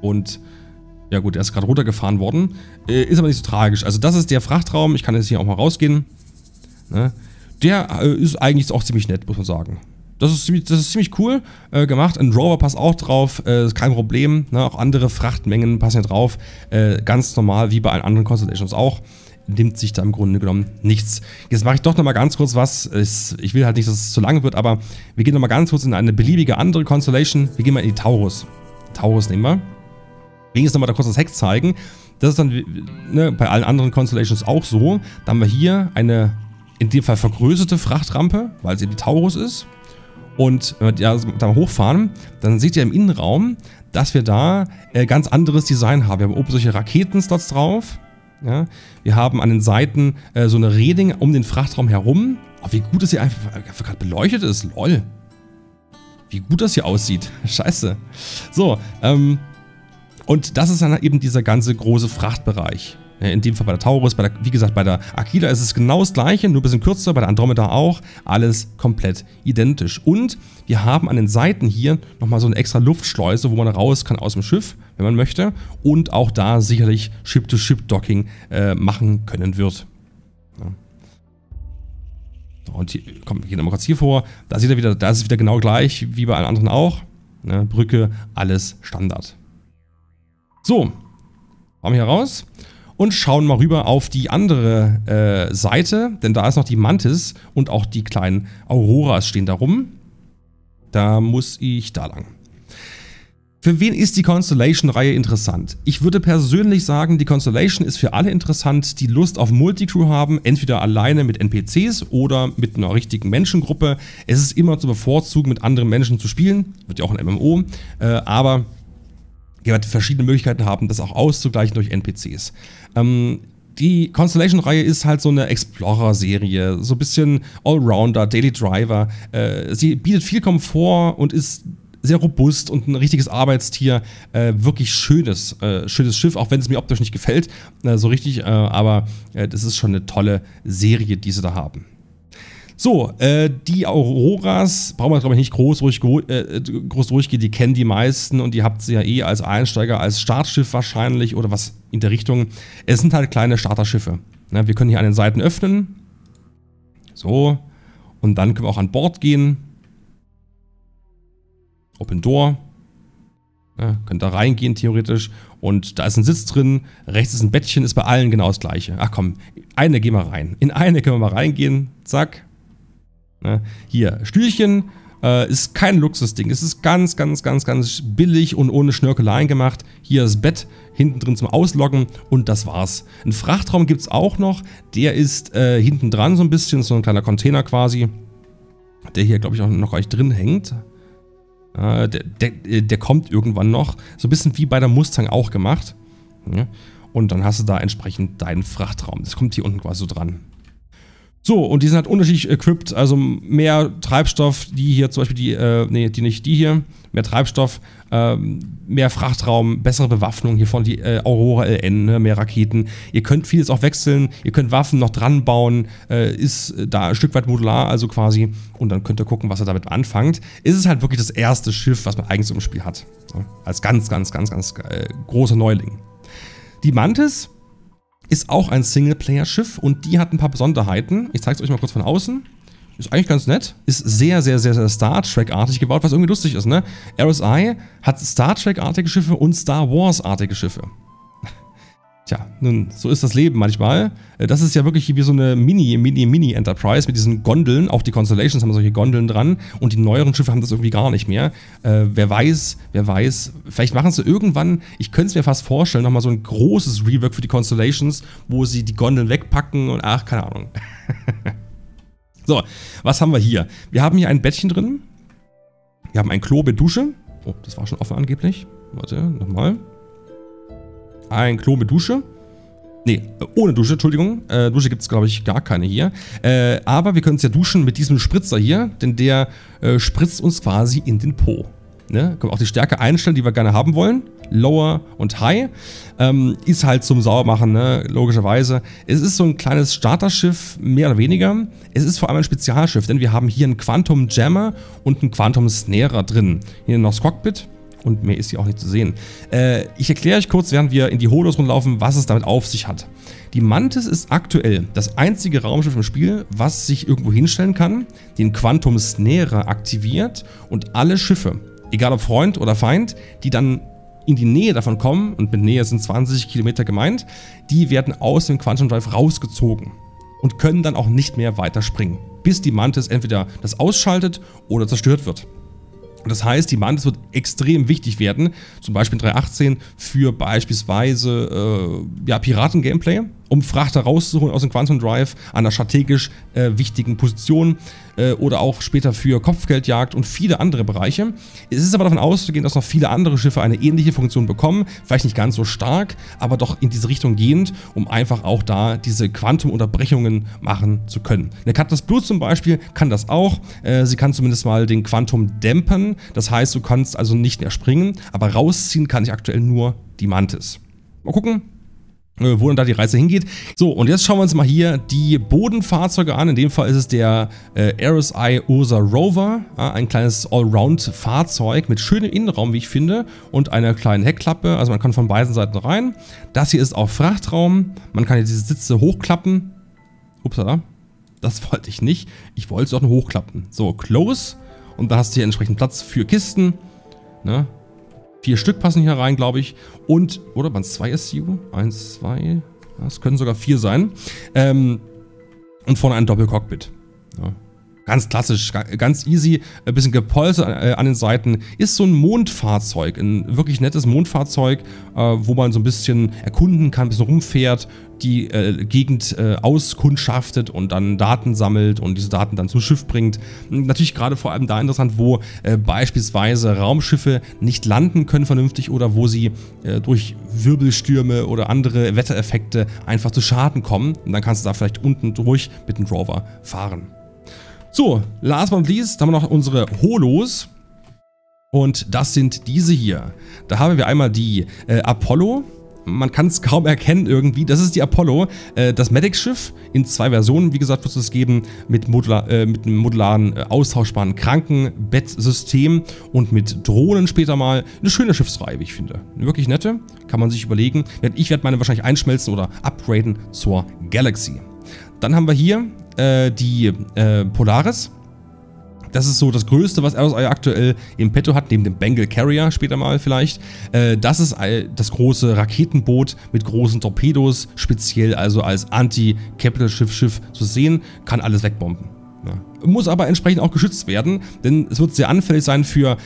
Und ja gut, er ist gerade runtergefahren worden. Ist aber nicht so tragisch. Also das ist der Frachtraum. Ich kann jetzt hier auch mal rausgehen. Ne? Der ist eigentlich auch ziemlich nett, muss man sagen. Das ist ziemlich cool gemacht. Ein Rover passt auch drauf. Ist kein Problem. Ne? Auch andere Frachtmengen passen hier drauf. Ganz normal, wie bei allen anderen Constellations auch. Nimmt sich da im Grunde genommen nichts. Jetzt mache ich doch nochmal ganz kurz was. Ich will halt nicht, dass es zu lang wird, aber wir gehen nochmal ganz kurz in eine beliebige andere Constellation. Wir gehen mal in die Taurus. Taurus nehmen wir. Wenigstens nochmal da kurz das Heck zeigen. Das ist dann ne, bei allen anderen Constellations auch so. Da haben wir hier eine, in dem Fall vergrößerte Frachtrampe, weil es eben die Taurus ist. Und wenn wir da hochfahren, dann seht ihr im Innenraum, dass wir da ganz anderes Design haben. Wir haben oben solche Raketenslots drauf. Ja? Wir haben an den Seiten so eine Reding um den Frachtraum herum. Oh, wie gut das hier einfach gerade beleuchtet ist. Lol. Wie gut das hier aussieht. Scheiße. So, Und das ist dann eben dieser ganze große Frachtbereich. in dem Fall bei der Taurus, bei der, wie gesagt, bei der Aquila ist es genau das gleiche, nur ein bisschen kürzer, bei der Andromeda auch, alles komplett identisch. Und wir haben an den Seiten hier nochmal so eine extra Luftschleuse, wo man raus kann aus dem Schiff, wenn man möchte, und auch da sicherlich Ship-to-Ship-Docking machen können wird. Ja. Und hier, komm, wir gehen mal kurz hier vor, da sieht er wieder, da ist es wieder genau gleich wie bei allen anderen auch. Ne, Brücke, alles Standard. So, haben wir hier raus und schauen mal rüber auf die andere Seite, denn da ist noch die Mantis und auch die kleinen Auroras stehen da rum. Da muss ich da lang. Für wen ist die Constellation-Reihe interessant? Ich würde persönlich sagen, die Constellation ist für alle interessant, die Lust auf Multicrew haben, entweder alleine mit NPCs oder mit einer richtigen Menschengruppe. Es ist immer zu bevorzugen, mit anderen Menschen zu spielen, wird ja auch ein MMO, aber ihr werdet verschiedene Möglichkeiten haben, das auch auszugleichen durch NPCs. Die Constellation-Reihe ist halt so eine Explorer-Serie, so ein bisschen Allrounder, Daily Driver. Sie bietet viel Komfort und ist sehr robust und ein richtiges Arbeitstier, wirklich schönes Schiff, auch wenn es mir optisch nicht gefällt, so richtig, aber das ist schon eine tolle Serie, die sie da haben. So, die Auroras brauchen wir, glaube ich, nicht groß durchgehen, die kennen die meisten und ihr habt sie ja eh als Einsteiger, als Startschiff wahrscheinlich oder was in der Richtung. Es sind halt kleine Starterschiffe. Ne? Wir können hier an den Seiten öffnen, so, und dann können wir auch an Bord gehen. Open Door, ja, könnt da reingehen theoretisch und da ist ein Sitz drin, rechts ist ein Bettchen, ist bei allen genau das gleiche. Ach komm, eine gehen wir rein, in eine können wir mal reingehen, zack. Ja, hier, Stühlchen, ist kein Luxusding, es ist ganz billig und ohne Schnörkeleien gemacht. Hier das Bett, hinten drin zum Ausloggen und das war's. Einen Frachtraum gibt es auch noch, der ist hinten dran so ein bisschen, so ein kleiner Container quasi, der hier glaube ich auch noch gleich drin hängt. Der kommt irgendwann noch, so ein bisschen wie bei der Mustang auch gemacht. Und dann hast du da entsprechend deinen Frachtraum. Das kommt hier unten quasi so dran. So, und die sind halt unterschiedlich equipped, also mehr Treibstoff, die hier zum Beispiel, mehr Treibstoff, mehr Frachtraum, bessere Bewaffnung, hier vorne die Aurora LN, ne? Mehr Raketen. Ihr könnt vieles auch wechseln, ihr könnt Waffen noch dran bauen, ist da ein Stück weit modular, also quasi, und dann könnt ihr gucken, was ihr damit anfangt. Es ist halt wirklich das erste Schiff, was man eigentlich im Spiel hat, ne? Als ganz großer Neuling. Die Mantis ist auch ein Singleplayer-Schiff und die hat ein paar Besonderheiten. Ich zeige es euch mal kurz von außen. Ist eigentlich ganz nett. Ist sehr Star Trek-artig gebaut, was irgendwie lustig ist, ne? RSI hat Star Trek-artige Schiffe und Star Wars-artige Schiffe. Tja, nun, so ist das Leben manchmal. Das ist ja wirklich wie so eine Mini-Enterprise mit diesen Gondeln. Auch die Constellations haben solche Gondeln dran. Und die neueren Schiffe haben das irgendwie gar nicht mehr. Wer weiß. Vielleicht machen sie irgendwann, ich könnte es mir fast vorstellen, nochmal so ein großes Rework für die Constellations, wo sie die Gondeln wegpacken und ach, keine Ahnung. So, was haben wir hier? Wir haben hier ein Bettchen drin. Wir haben ein Klo mit Dusche. Oh, das war schon offen angeblich. Warte, nochmal. Ein Klo mit Dusche. Nee, ohne Dusche, Entschuldigung. Dusche gibt es, glaube ich, gar keine hier. Aber wir können es ja duschen mit diesem Spritzer hier, denn der spritzt uns quasi in den Po. Ne? Können wir auch die Stärke einstellen, die wir gerne haben wollen. Lower und High. Ist halt zum Sauermachen, ne? Logischerweise. Es ist so ein kleines Starterschiff, mehr oder weniger. Es ist vor allem ein Spezialschiff, denn wir haben hier einen Quantum Jammer und einen Quantum Snare drin. Hier noch das Cockpit. Und mehr ist hier auch nicht zu sehen. Ich erkläre euch kurz, während wir in die Holos rumlaufen, was es damit auf sich hat. Die Mantis ist aktuell das einzige Raumschiff im Spiel, was sich irgendwo hinstellen kann, den Quantum Snare aktiviert und alle Schiffe, egal ob Freund oder Feind, die dann in die Nähe davon kommen, und mit Nähe sind 20 Kilometer gemeint, die werden aus dem Quantum Drive rausgezogen und können dann auch nicht mehr weiter springen, bis die Mantis entweder das ausschaltet oder zerstört wird. Das heißt, die Mantis wird extrem wichtig werden, zum Beispiel in 3.18 für beispielsweise ja, Piraten-Gameplay, um Frachter rauszuholen aus dem Quantum Drive an einer strategisch wichtigen Position oder auch später für Kopfgeldjagd und viele andere Bereiche. Es ist aber davon auszugehen, dass noch viele andere Schiffe eine ähnliche Funktion bekommen, vielleicht nicht ganz so stark, aber doch in diese Richtung gehend, um einfach auch da diese Quantum-Unterbrechungen machen zu können. Eine Kat das Blut zum Beispiel kann das auch, sie kann zumindest mal den Quantum dämpfen. Das heißt, du kannst also nicht mehr springen, aber rausziehen kann ich aktuell nur die Mantis. Mal gucken, wo dann da die Reise hingeht. So, und jetzt schauen wir uns mal hier die Bodenfahrzeuge an. In dem Fall ist es der RSI Ursa Rover, ein kleines Allround-Fahrzeug mit schönem Innenraum, wie ich finde, und einer kleinen Heckklappe. Also man kann von beiden Seiten rein. Das hier ist auch Frachtraum. Man kann hier diese Sitze hochklappen. Upsala, das wollte ich nicht. Ich wollte es auch nur hochklappen. So, Close. Und da hast du hier entsprechend Platz für Kisten. Ne? 4 Stück passen hier rein, glaube ich. Und, oder waren es 2 SCU? 1, 2, das können sogar 4 sein. Und vorne ein Doppelcockpit. Ja. Ganz klassisch, ganz easy. Ein bisschen gepolstert an den Seiten. Ist so ein Mondfahrzeug. Ein wirklich nettes Mondfahrzeug, wo man so ein bisschen erkunden kann, ein bisschen rumfährt, die Gegend auskundschaftet und dann Daten sammelt und diese Daten dann zum Schiff bringt. Natürlich gerade vor allem da interessant, wo beispielsweise Raumschiffe nicht landen können vernünftig oder wo sie durch Wirbelstürme oder andere Wettereffekte einfach zu Schaden kommen. Und dann kannst du da vielleicht unten durch mit dem Rover fahren. So, last but not least haben wir noch unsere Holos und das sind diese hier. Da haben wir einmal die Apollo, man kann es kaum erkennen irgendwie, das ist die Apollo, das Medic-Schiff in 2 Versionen, wie gesagt, wird es geben, mit einem modularen, austauschbaren Krankenbettsystem und mit Drohnen später mal. Eine schöne Schiffsreihe, wie ich finde, eine wirklich nette, kann man sich überlegen. Ich werde meine wahrscheinlich einschmelzen oder upgraden zur Galaxy. Dann haben wir hier die Polaris. Das ist so das Größte, was RSI aktuell im Petto hat, neben dem Bengal Carrier später mal vielleicht. Das ist das große Raketenboot mit großen Torpedos, speziell also als Anti-Capital-Schiff zu sehen, kann alles wegbomben. Ja. Muss aber entsprechend auch geschützt werden, denn es wird sehr anfällig sein für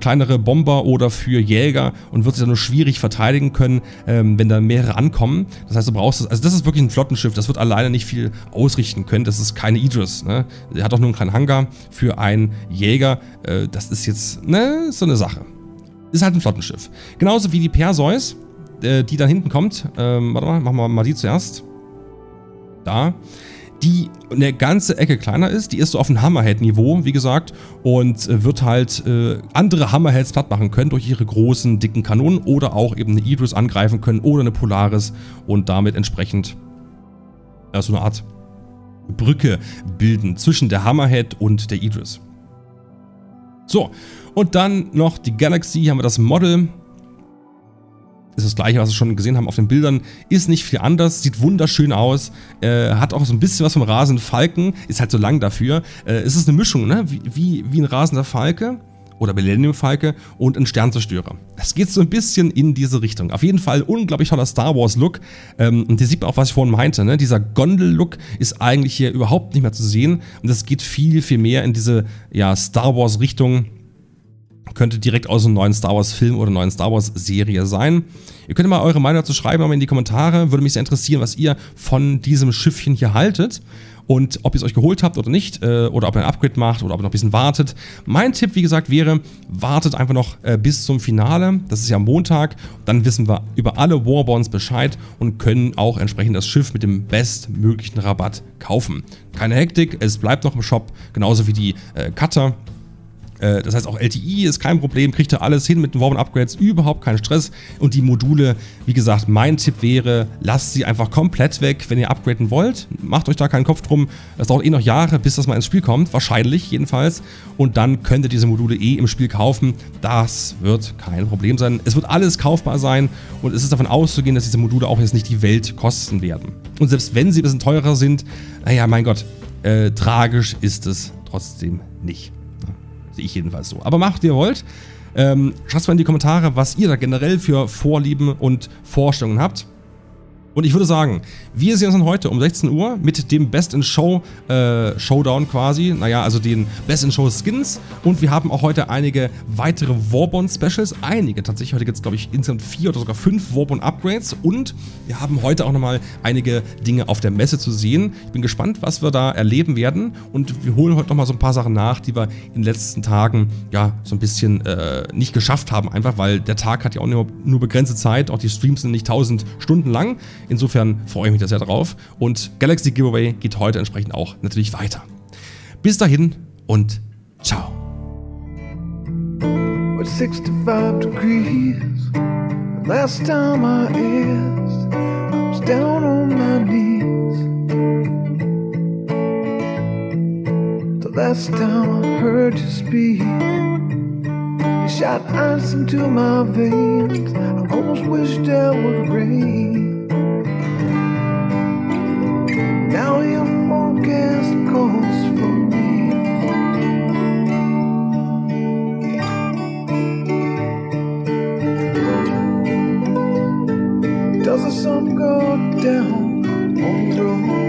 kleinere Bomber oder für Jäger und wird sich dann nur schwierig verteidigen können, wenn da mehrere ankommen. Das heißt, du brauchst das. Also das ist wirklich ein Flottenschiff, das wird alleine nicht viel ausrichten können. Das ist keine Idris, ne? Der hat auch nur einen kleinen Hangar für einen Jäger. Das ist jetzt, ne, so eine Sache. Ist halt ein Flottenschiff. Genauso wie die Perseus, die da hinten kommt. Warte mal, machen wir mal die zuerst. Da. Die eine ganze Ecke kleiner ist, die ist so auf dem Hammerhead-Niveau, wie gesagt, und wird halt andere Hammerheads platt machen können durch ihre großen, dicken Kanonen oder auch eben eine Idris angreifen können oder eine Polaris und damit entsprechend so eine Art Brücke bilden zwischen der Hammerhead und der Idris. So, und dann noch die Galaxy, hier haben wir das Model. Ist das gleiche, was wir schon gesehen haben auf den Bildern. Ist nicht viel anders, sieht wunderschön aus. Hat auch so ein bisschen was vom rasenden Falken. Ist halt so lang dafür. Es ist eine Mischung, ne? Wie ein rasender Falke oder Millennium Falke und ein Sternzerstörer. Das geht so ein bisschen in diese Richtung. Auf jeden Fall unglaublich toller Star Wars Look. Und hier sieht man auch, was ich vorhin meinte, ne? Dieser Gondel-Look ist eigentlich hier überhaupt nicht mehr zu sehen. Und das geht viel, viel mehr in diese, ja, Star Wars Richtung. Könnte direkt aus einem neuen Star Wars Film oder neuen Star Wars Serie sein. Ihr könnt mal eure Meinung dazu schreiben, aber in die Kommentare. Würde mich sehr interessieren, was ihr von diesem Schiffchen hier haltet. Und ob ihr es euch geholt habt oder nicht. Oder ob ihr ein Upgrade macht oder ob ihr noch ein bisschen wartet. Mein Tipp, wie gesagt, wäre, wartet einfach noch bis zum Finale. Das ist ja am Montag. Dann wissen wir über alle Warbonds Bescheid und können auch entsprechend das Schiff mit dem bestmöglichen Rabatt kaufen. Keine Hektik, es bleibt noch im Shop. Genauso wie die Cutter. Das heißt, auch LTI ist kein Problem, kriegt ihr alles hin mit den Warbond-Upgrades, überhaupt keinen Stress. Und die Module, wie gesagt, mein Tipp wäre, lasst sie einfach komplett weg, wenn ihr upgraden wollt. Macht euch da keinen Kopf drum, das dauert eh noch Jahre, bis das mal ins Spiel kommt, wahrscheinlich jedenfalls. Und dann könnt ihr diese Module eh im Spiel kaufen, das wird kein Problem sein. Es wird alles kaufbar sein und es ist davon auszugehen, dass diese Module auch jetzt nicht die Welt kosten werden. Und selbst wenn sie ein bisschen teurer sind, naja, mein Gott, tragisch ist es trotzdem nicht. Sehe ich jedenfalls so. Aber macht, wie ihr wollt. Schreibt mal in die Kommentare, was ihr da generell für Vorlieben und Vorstellungen habt. Und ich würde sagen, wir sehen uns dann heute um 16 Uhr mit dem Best in Show Showdown quasi. Naja, also den Best in Show Skins. Und wir haben auch heute einige weitere Warbond Specials. Einige tatsächlich. Heute gibt es, glaube ich, insgesamt 4 oder sogar 5 Warbond Upgrades. Und wir haben heute auch nochmal einige Dinge auf der Messe zu sehen. Ich bin gespannt, was wir da erleben werden. Und wir holen heute nochmal so ein paar Sachen nach, die wir in den letzten Tagen ja so ein bisschen nicht geschafft haben. Einfach, weil der Tag hat ja auch nur begrenzte Zeit. Auch die Streams sind nicht 1000 Stunden lang. Insofern freue ich mich da sehr drauf und Galaxy Giveaway geht heute entsprechend auch natürlich weiter. Bis dahin und ciao. We're 65 degrees. Last time I asked, down on my knees. The last time I heard you speak, you shot ice into my veins. I almost wished I would rain. Now your forecast calls for me. Does the sun go down on the road?